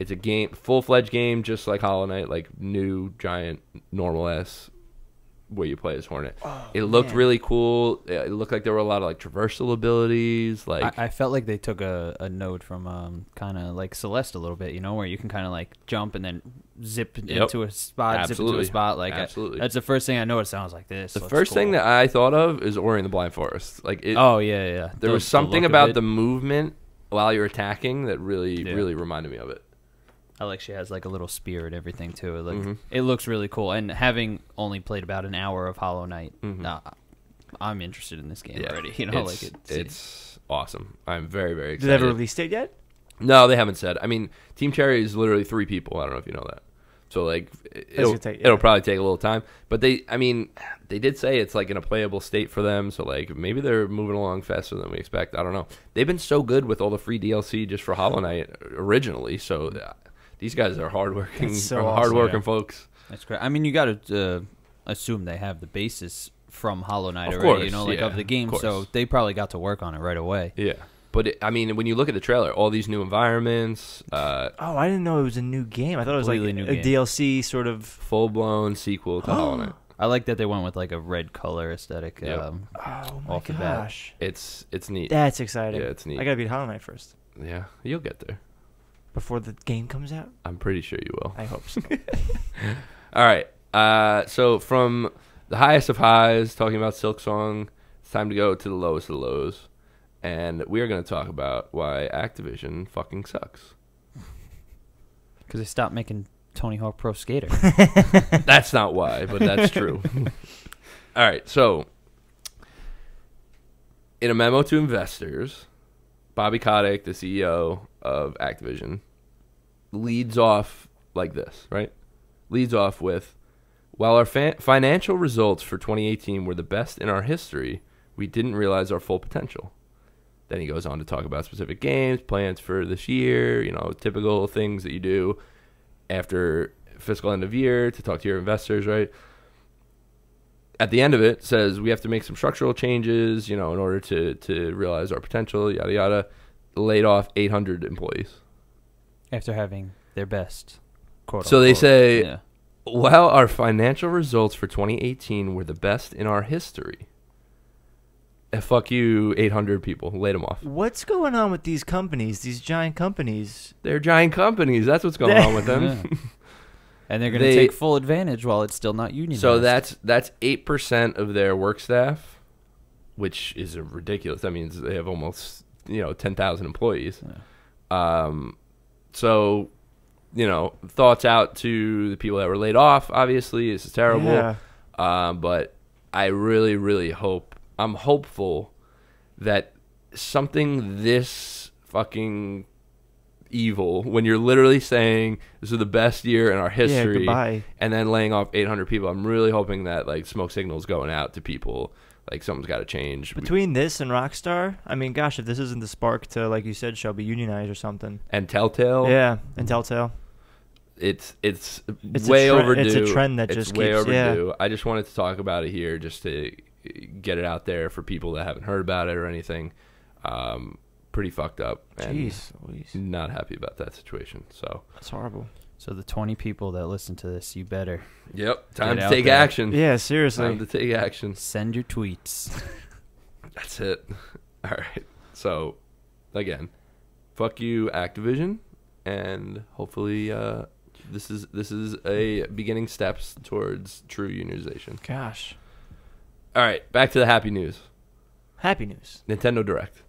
It's a game, full-fledged game, just like Hollow Knight, like new, giant, normal-ass, where you play as Hornet. Oh, it looked man. really cool. It looked like there were a lot of like traversal abilities. Like I, I felt like they took a, a note from um, kind of like Celeste a little bit, you know, where you can kind of like jump and then zip yep. into a spot, Absolutely. zip into a spot. Like Absolutely. I, that's the first thing I noticed. I was like, this. The first cool. thing that I thought of is Ori and the Blind Forest. Like, it, oh yeah, yeah. There the, was something the about the movement while you're attacking that really, yeah. really reminded me of it. I like she has like a little spear and everything too. It looks, mm-hmm. it looks really cool. And having only played about an hour of Hollow Knight, mm-hmm. uh, I'm interested in this game yeah. already. You know, it's, like it's, it's awesome. I'm very, very excited. Did they ever release it yet? No, they haven't said. I mean, Team Cherry is literally three people. I don't know if you know that. So, like, it'll, take, yeah. it'll probably take a little time. But they, I mean, they did say it's, like, in a playable state for them. So, like, maybe they're moving along faster than we expect. I don't know. They've been so good with all the free D L C just for Hollow Knight originally. So, uh, these guys are hardworking, so awesome, hardworking yeah. folks. That's great. I mean, you got to uh, assume they have the basis from Hollow Knight of already, course, you know, like, yeah, of the game. Of so, they probably got to work on it right away. Yeah. But, it, I mean, when you look at the trailer, all these new environments. Uh, oh, I didn't know it was a new game. I thought it was like a, new a D L C sort of. Full-blown sequel to oh. Hollow Knight. I like that they went with like a red color aesthetic. Yep. Um, oh, my gosh. It's, it's neat. That's exciting. Yeah, it's neat. I got to beat Hollow Knight first. Yeah, you'll get there. Before the game comes out? I'm pretty sure you will. I hope so. All right. Uh, so from the highest of highs, talking about Silksong, it's time to go to the lowest of the lows. And we are going to talk about why Activision fucking sucks. Because they stopped making Tony Hawk Pro Skater. That's not why, but that's true. All right, so in a memo to investors, Bobby Kotick, the C E O of Activision, leads off like this, right? Leads off with, while our fa- financial results for twenty eighteen were the best in our history, we didn't realize our full potential. Then he goes on to talk about specific games, plans for this year, you know, typical things that you do after fiscal end of year to talk to your investors, right? At the end of it, says we have to make some structural changes, you know, in order to, to realize our potential, yada, yada. Laid off eight hundred employees. After having their best, quote unquote. So they say, yeah. while our financial results for twenty eighteen were the best in our history, fuck you, eight hundred people. Laid them off. What's going on with these companies, these giant companies? They're giant companies. That's what's going on with them. Yeah. And they're going to they, take full advantage while it's still not unionized. So that's that's eight percent of their work staff, which is a ridiculous. That means they have almost, you know, ten thousand employees. Yeah. Um, so, you know, thoughts out to the people that were laid off, obviously. This is terrible. Yeah. Uh, but I really, really hope I'm hopeful that something this fucking evil, when you're literally saying this is the best year in our history, yeah, and then laying off eight hundred people, I'm really hoping that like smoke signals going out to people, like something's got to change. Between this and Rockstar, I mean, gosh, if this isn't the spark to, like you said, Shelby, unionize or something. And Telltale. Yeah, and Telltale. It's it's, it's way overdue. It's a trend that it's just way keeps, overdue. Yeah. I just wanted to talk about it here just to get it out there for people that haven't heard about it or anything. Um, pretty fucked up. And Jeez, Louise. Not happy about that situation. So that's horrible. So the twenty people that listen to this, you better. Yep. Time to take there. action. Yeah, seriously. Time to take action. Send your tweets. That's it. All right. So again, fuck you, Activision, and hopefully uh, this is this is a beginning steps towards true unionization. Gosh. All right, back to the happy news. Happy news. Nintendo Direct.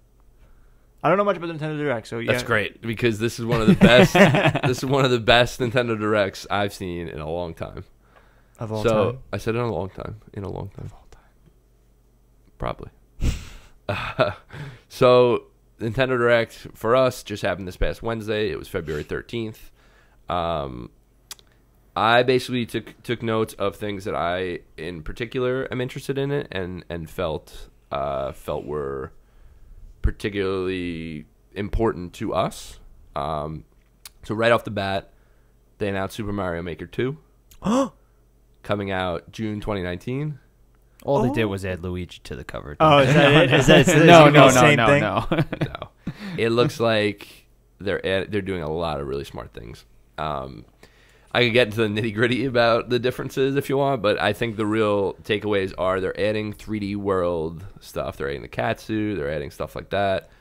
I don't know much about the Nintendo Direct, so yeah. That's great because this is one of the best. This is one of the best Nintendo Directs I've seen in a long time. Of all so, time. I said in a long time. In a long time. Of all time. Probably. uh, so Nintendo Direct for us just happened this past Wednesday. It was February thirteenth. Um, I basically took took notes of things that I, in particular, am interested in it and and felt uh, felt were particularly important to us. Um, so right off the bat, they announced Super Mario Maker two, coming out June twenty nineteen. All oh. they did was add Luigi to the cover. Oh, is that it? Is that, is that, is no, no, no, no, thing? no, no. It looks like they're ad they're doing a lot of really smart things. Um, I could get into the nitty-gritty about the differences if you want, but I think the real takeaways are they're adding three D world stuff. They're adding the Katsu. They're adding stuff like that.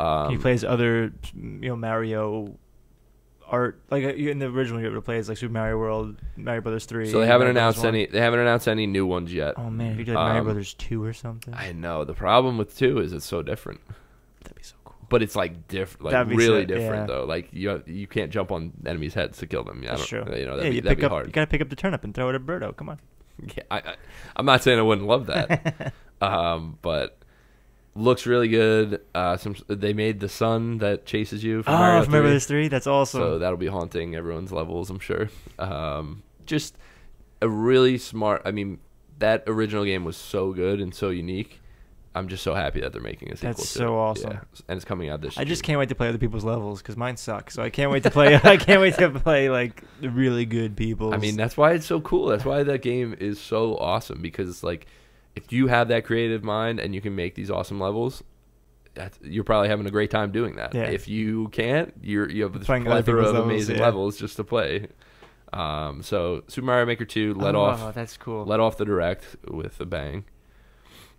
Um, he plays other, you know, Mario art, like in the original you're able to play is like Super Mario World, Mario Brothers three. So they haven't Mario announced any. They haven't announced any new ones yet. Oh man, if you did like Mario um, Brothers two or something. I know. The problem with two is it's so different. That'd be so cool. But it's like different, like really sick. different yeah. though. Like you, you can't jump on enemies' heads to kill them. Yeah, that's true. You know, that'd yeah, be, you that'd be up, hard. You gotta pick up the turnip and throw it at Birdo. Come on. Yeah, I, I, I'm not saying I wouldn't love that, um, but. Looks really good. Uh, some they made the sun that chases you. From oh, Mario remember this three? That's awesome. So that'll be haunting everyone's levels, I'm sure. Um, just a really smart. I mean, that original game was so good and so unique. I'm just so happy that they're making a sequel. That's so to it. awesome, yeah. And it's coming out this. I year. just can't wait to play other people's levels because mine suck. So I can't wait to play. I can't wait to play like really good people's. I mean, that's why it's so cool. That's why that game is so awesome because it's like. If you have that creative mind and you can make these awesome levels, that's, you're probably having a great time doing that. Yeah. If you can't, you're, you have this plethora of amazing levels, yeah. levels just to play. Um, so Super Mario Maker two let oh, off. Wow, that's cool. Let off the direct with a bang.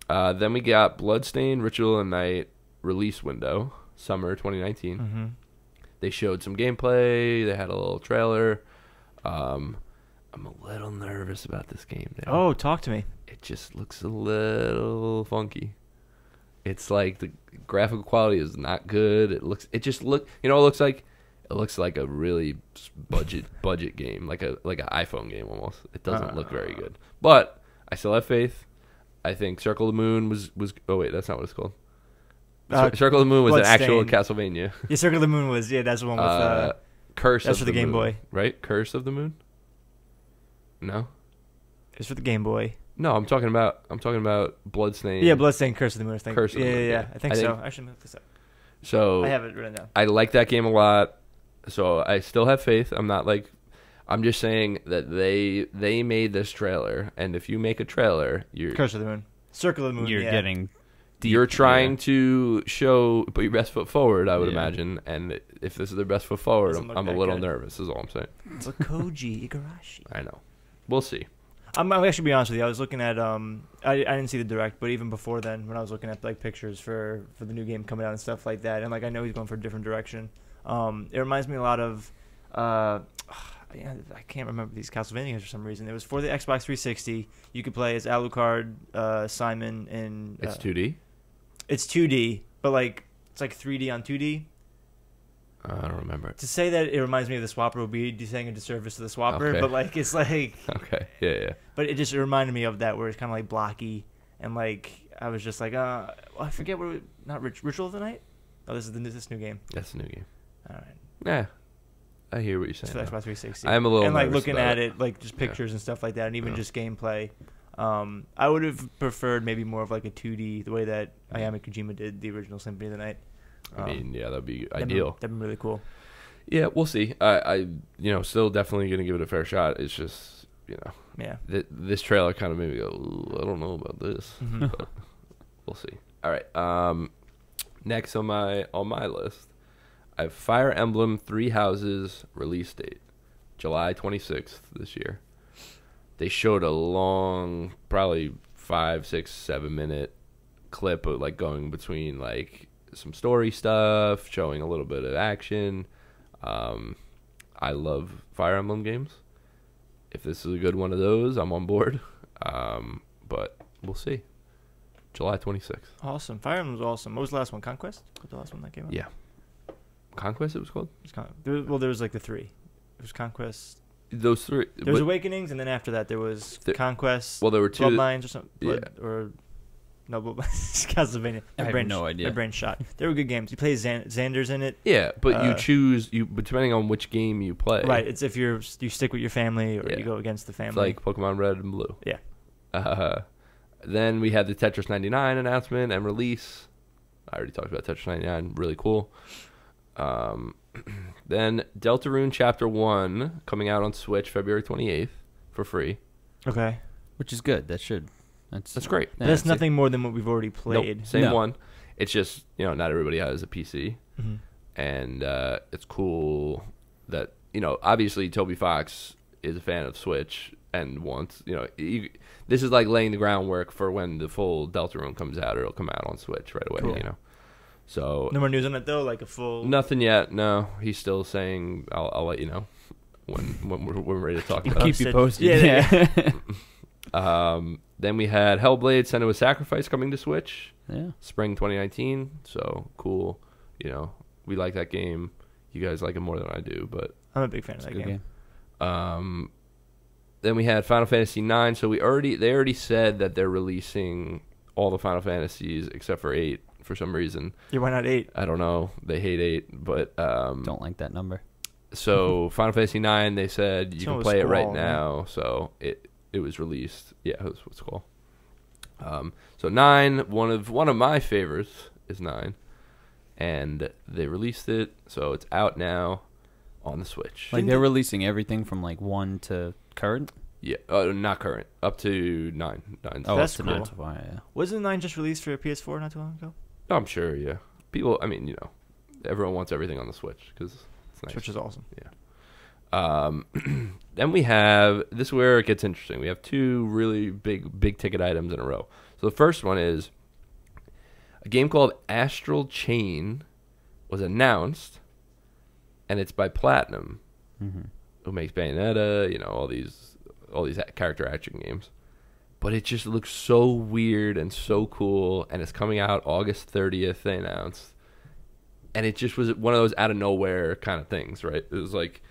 Uh, then we got Bloodstained Ritual of the Night release window, summer twenty nineteen. Mm-hmm. They showed some gameplay. They had a little trailer. Um, I'm a little nervous about this game now. Oh, talk to me. It just looks a little funky. It's like the graphical quality is not good. It looks. It just look. You know, it looks like. It looks like a really budget budget game, like a like an iPhone game almost. It doesn't uh, look very good. But I still have faith. I think Circle of the Moon was was. Oh wait, that's not what it's called. Uh, Circle of the Moon was an actual Castlevania. Yeah, Circle of the Moon was. Yeah, that's the one with. Uh, uh, Curse. That's of for the, the Game Moon, Boy, right? Curse of the Moon. No. It's for the Game Boy. No, I'm talking about I'm talking about Bloodstained. Yeah, Bloodstained, Curse of the Moon. I think. Curse of yeah, the Moon. Yeah, yeah, yeah. I think I so. Think, I should move this up. So I have it written down. I like that game a lot, so I still have faith. I'm not like, I'm just saying that they they made this trailer, and if you make a trailer, you're Curse of the Moon, Circle of the Moon. You're yeah. getting, deep, you're trying yeah. to show put your best foot forward. I would yeah. imagine, and if this is their best foot forward, I'm, I'm a little good. nervous. Is all I'm saying. It's a Koji Igarashi. I know. We'll see. I'm I should be honest with you. I was looking at um, I I didn't see the direct, but even before then, when I was looking at like pictures for for the new game coming out and stuff like that, and like I know he's going for a different direction. Um, it reminds me a lot of, uh, I can't remember these Castlevanias for some reason. It was for the Xbox three sixty. You could play as Alucard, uh, Simon, and uh, it's two D. It's two D, but like it's like three D on two D. I don't remember. To say that it reminds me of the Swapper would be saying a disservice to the Swapper, okay. but like it's like okay, yeah, yeah. But it just reminded me of that where it's kind of like blocky and like I was just like, uh, I forget what it, not Rit Ritual of the Night. Oh, this is the this new game. That's the new game. All right. Yeah, I hear what you're saying. So that's about three sixty. I'm a little and like looking at it, it, like just pictures yeah. and stuff like that, and even yeah. just gameplay. Um, I would have preferred maybe more of like a two D, the way that Ayame Kojima did the original Symphony of the Night. I mean, yeah, that'd be that'd ideal. Be, that'd be really cool. Yeah, we'll see. I, I, you know, still definitely gonna give it a fair shot. It's just, you know, yeah. Th this trailer kind of made me go, ooh, I don't know about this, mm-hmm. but we'll see. All right. Um, next on my on my list, I have Fire Emblem Three Houses release date, July twenty sixth this year. They showed a long, probably five, six, seven minute clip of like going between like. Some story stuff, showing a little bit of action. Um, I love Fire Emblem games. If this is a good one of those, I'm on board. Um, but we'll see. July twenty-sixth. Awesome. Fire Emblem's awesome. What was the last one? Conquest? What was the last one that came out? Yeah. Conquest, it was called? It was Con there was, well, there was like the three. It was Conquest. Those three. There was Awakenings, and then after that there was there, Conquest. Well, there were two. Bloodlines or something. Blood, yeah. Or... No, but Castlevania. My I brain, have no idea. My brain shot. They were good games. You play Xan Xander's in it. Yeah, but uh, you choose you depending on which game you play. Right. It's if you're you stick with your family or yeah. you go against the family. It's like Pokemon Red and Blue. Yeah. Uh, then we had the Tetris ninety-nine announcement and release. I already talked about Tetris ninety-nine. Really cool. Um, then Deltarune Chapter One coming out on Switch February twenty-eighth for free. Okay. Which is good. That should. That's, that's great. Yeah, that's, that's nothing it. more than what we've already played. Nope, same no. one. It's just, you know, not everybody has a P C. Mm-hmm. And uh, it's cool that, you know, obviously Toby Fox is a fan of Switch and wants, you know, you, this is like laying the groundwork for when the full Deltarune comes out. It'll come out on Switch right away, cool. you know. So no more news on it though, like a full nothing yet. No, he's still saying I'll, I'll let you know when when we're, when we're ready to talk about it. Keep you posted. Yeah. yeah. yeah. um. Then we had Hellblade: Senua of Sacrifice coming to Switch. Yeah. Spring twenty nineteen. So cool. You know, we like that game. You guys like it more than I do, but I'm a big fan of that game. game. Um. Then we had Final Fantasy nine. So we already they already said that they're releasing all the Final Fantasies except for eight. For some reason. Yeah, why not eight? I don't know. They hate eight, but... Um, don't like that number. So, Final Fantasy nine, they said you so can play it right now, man. So it it was released. Yeah, it was what's cool. Um, so, nine, one of one of my favorites is nine, and they released it, so it's out now on the Switch. Like, they're releasing everything from, like, one to current? Yeah, uh, not current. Up to nine. nine oh, that's cool. Nine. Yeah. Wasn't nine just released for P S four not too long ago? I'm sure, yeah. People, I mean, you know, everyone wants everything on the Switch because it's nice. Switch is awesome. Yeah. Um, then we have, this is where it gets interesting. We have two really big, big ticket items in a row. So the first one is a game called Astral Chain was announced, and it's by Platinum, mm-hmm. who makes Bayonetta, you know, all these, all these character action games. But it just looks so weird and so cool, and it's coming out August thirtieth, they announced. And it just was one of those out-of-nowhere kind of things, right? It was like,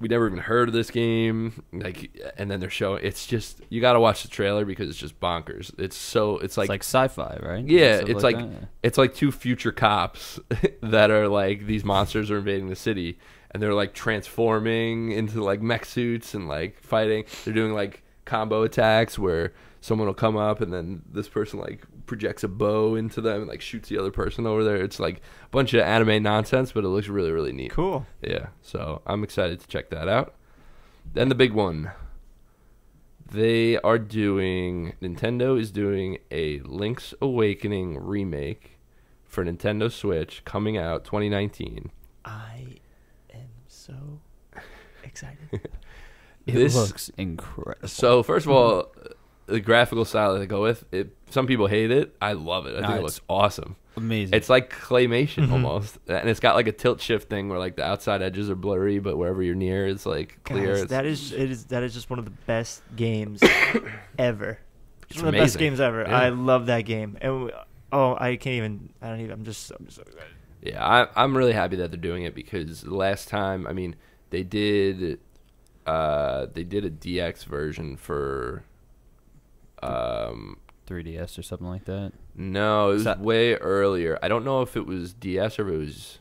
we never even heard of this game, like, and then they're showing, it's just, you gotta watch the trailer because it's just bonkers. It's so, it's like... It's like sci-fi, right? Yeah, it's like, like that, yeah. It's like two future cops that are like, these monsters are invading the city, and they're like transforming into like mech suits and like fighting. They're doing like... combo attacks where someone will come up and then this person like projects a bow into them and like shoots the other person over there. It's like a bunch of anime nonsense, but it looks really, really neat. Cool. Yeah, so I'm excited to check that out. Then the big one. They are doing... Nintendo is doing a Link's Awakening remake for Nintendo Switch coming out twenty nineteen. I am so excited. It this, looks incredible. So, first of all, the graphical style that they go with, it, some people hate it. I love it. I no, think it looks awesome. Amazing. It's like claymation mm-hmm. almost. And it's got like a tilt shift thing where like the outside edges are blurry, but wherever you're near is like clear. Guys, that, is, it is, that is just one of the best games ever. It's one amazing. of the best games ever. Yeah. I love that game. And we, oh, I can't even, I don't even, I'm just, I'm just so excited. Yeah, I, I'm really happy that they're doing it because the last time, I mean, they did... Uh, they did a D X version for, um, three D S or something like that. No, it was that way earlier. I don't know if it was D S or if it was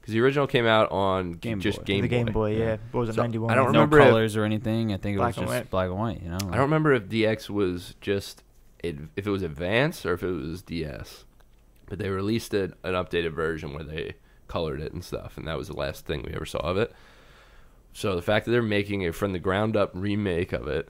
because the original came out on Game just Boy. Game the Boy. The Game Boy, yeah. yeah. What was it, so ninety-one? I don't remember no colors if, or anything. I think it was just white. black and white. You know, like, I don't remember if D X was just it, if it was Advance or if it was D S. But they released it, an updated version where they colored it and stuff, and that was the last thing we ever saw of it. So the fact that they're making a from the ground up remake of it,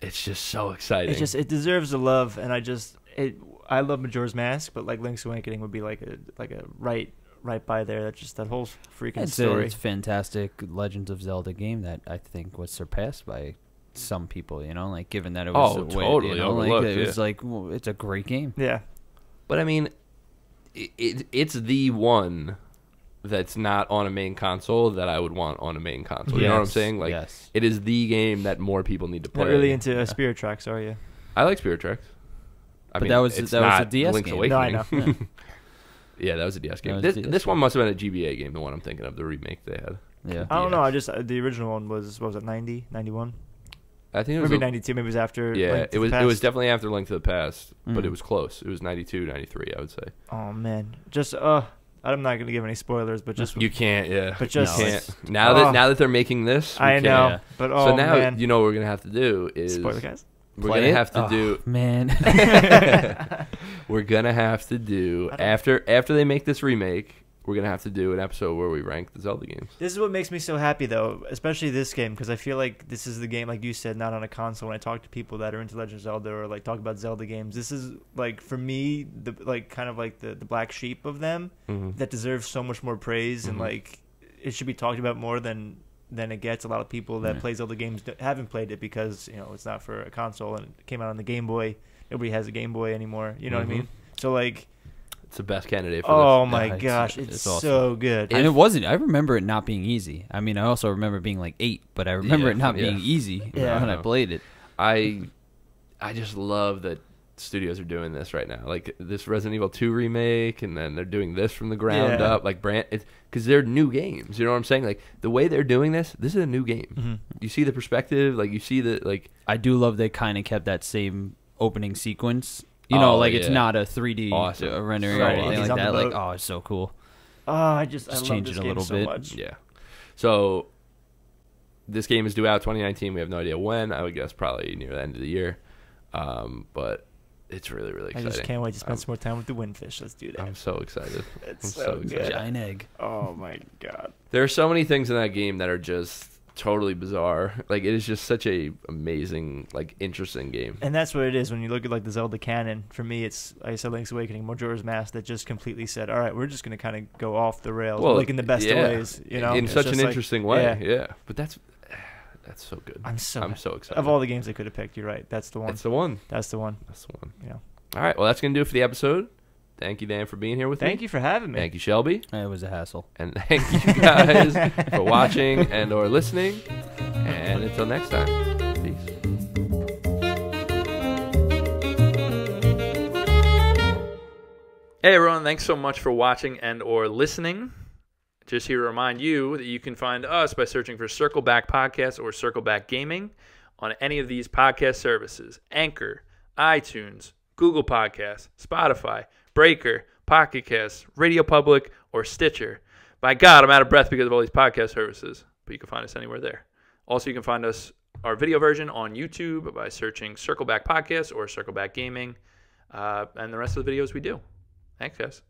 it's just so exciting. It just it deserves the love, and I just it I love Majora's Mask, but like Link's Awakening would be like a like a right right by there. That's just that whole freaking it's story. A, it's fantastic Legends of Zelda game that I think was surpassed by some people. You know, like given that it was oh way, totally you know, overlooked. Like, it yeah. was like well, it's a great game. Yeah, but I mean, it, it it's the one. That's not on a main console that I would want on a main console. You yes. know what I'm saying? Like, yes. It is the game that more people need to play. Not really into yeah. Spirit Tracks, are you? I like Spirit Tracks. I but mean, that was it's that not was a D S Link's game. Awakening. No, I know. Yeah. yeah, that was a D S game. This, a D S this game. one must have been a G B A game, the one I'm thinking of, the remake they had. Yeah. I don't know. I just uh, the original one was what was it ninety, ninety-one? I think it was maybe ninety-two. Maybe it was after. Yeah, it was. It was definitely after Link to the Past, mm. but it was close. It was ninety-two, ninety-three, I would say. Oh man, just uh. I'm not going to give any spoilers, but just you can't, yeah. But just no. can't. now that oh. now that they're making this, I know. Can't. But oh, so now man. you know what we're gonna have to do is spoiler guys. We're Play gonna it? have to oh, do man. we're gonna have to do after after they make this remake. We're gonna have to do an episode where we rank the Zelda games. This is what makes me so happy, though, especially this game, because I feel like this is the game, like you said, not on a console. When I talk to people that are into Legend of Zelda or like talk about Zelda games, this is like for me the like kind of like the, the black sheep of them mm-hmm. that deserves so much more praise mm-hmm. and like it should be talked about more than than it gets. A lot of people that mm-hmm. play Zelda games haven't played it because you know it's not for a console and it came out on the Game Boy. Nobody has a Game Boy anymore. You know mm-hmm. what I mean? So like. It's the best candidate for oh this. Oh my yeah, gosh, it's, it's awesome. So good. And if, it wasn't. I remember it not being easy. I mean, I also remember being like eight, but I remember yeah, it not yeah. being easy yeah. when I played it. I I just love that studios are doing this right now. Like this Resident Evil two remake, and then they're doing this from the ground yeah. up. Like brand, because they're new games. You know what I'm saying? Like the way they're doing this, this is a new game. Mm-hmm. You see the perspective. Like you see the like. I do love they kind of kept that same opening sequence. You know, oh, like yeah. it's not a three D awesome. rendering so or anything awesome. like that. Like, oh, it's so cool. Oh, I just, just I love this it a game so bit. much. Yeah. So, this game is due out twenty nineteen. We have no idea when. I would guess probably near the end of the year. Um, but it's really, really exciting. I just can't wait to spend um, some more time with the windfish. Let's do that. I'm so excited. It's I'm so, so good. Excited. Giant egg. Oh, my God. There are so many things in that game that are just... totally bizarre. Like it is just such a amazing, like interesting game. And that's what it is when you look at like the Zelda canon. For me, it's like I said, Link's Awakening, Majora's Mask, that just completely said, all right, we're just gonna kind of go off the rails, well, like in the best yeah. of ways, you know, in it's such an like, interesting way. Yeah. yeah, but that's that's so good. I'm so I'm so excited. Of all the games I could have picked, you're right. That's the one. That's the one. That's the one. That's the one. Yeah. All right. Well, that's gonna do it for the episode. Thank you, Dan, for being here with me. Thank you for having me. Thank you, Shelby. It was a hassle. And thank you guys for watching and or listening. And until next time. Hey, everyone. Thanks so much for watching and or listening. Just here to remind you that you can find us by searching for Circle Back Podcast or Circle Back Gaming on any of these podcast services. Anchor, iTunes, Google Podcasts, Spotify, Breaker, Pocket Casts, Radio Public, or Stitcher. By God, I'm out of breath because of all these podcast services, but you can find us anywhere there. Also, you can find us, our video version, on YouTube by searching Circle Back Podcast or Circle Back Gaming, uh, and the rest of the videos we do. Thanks, guys.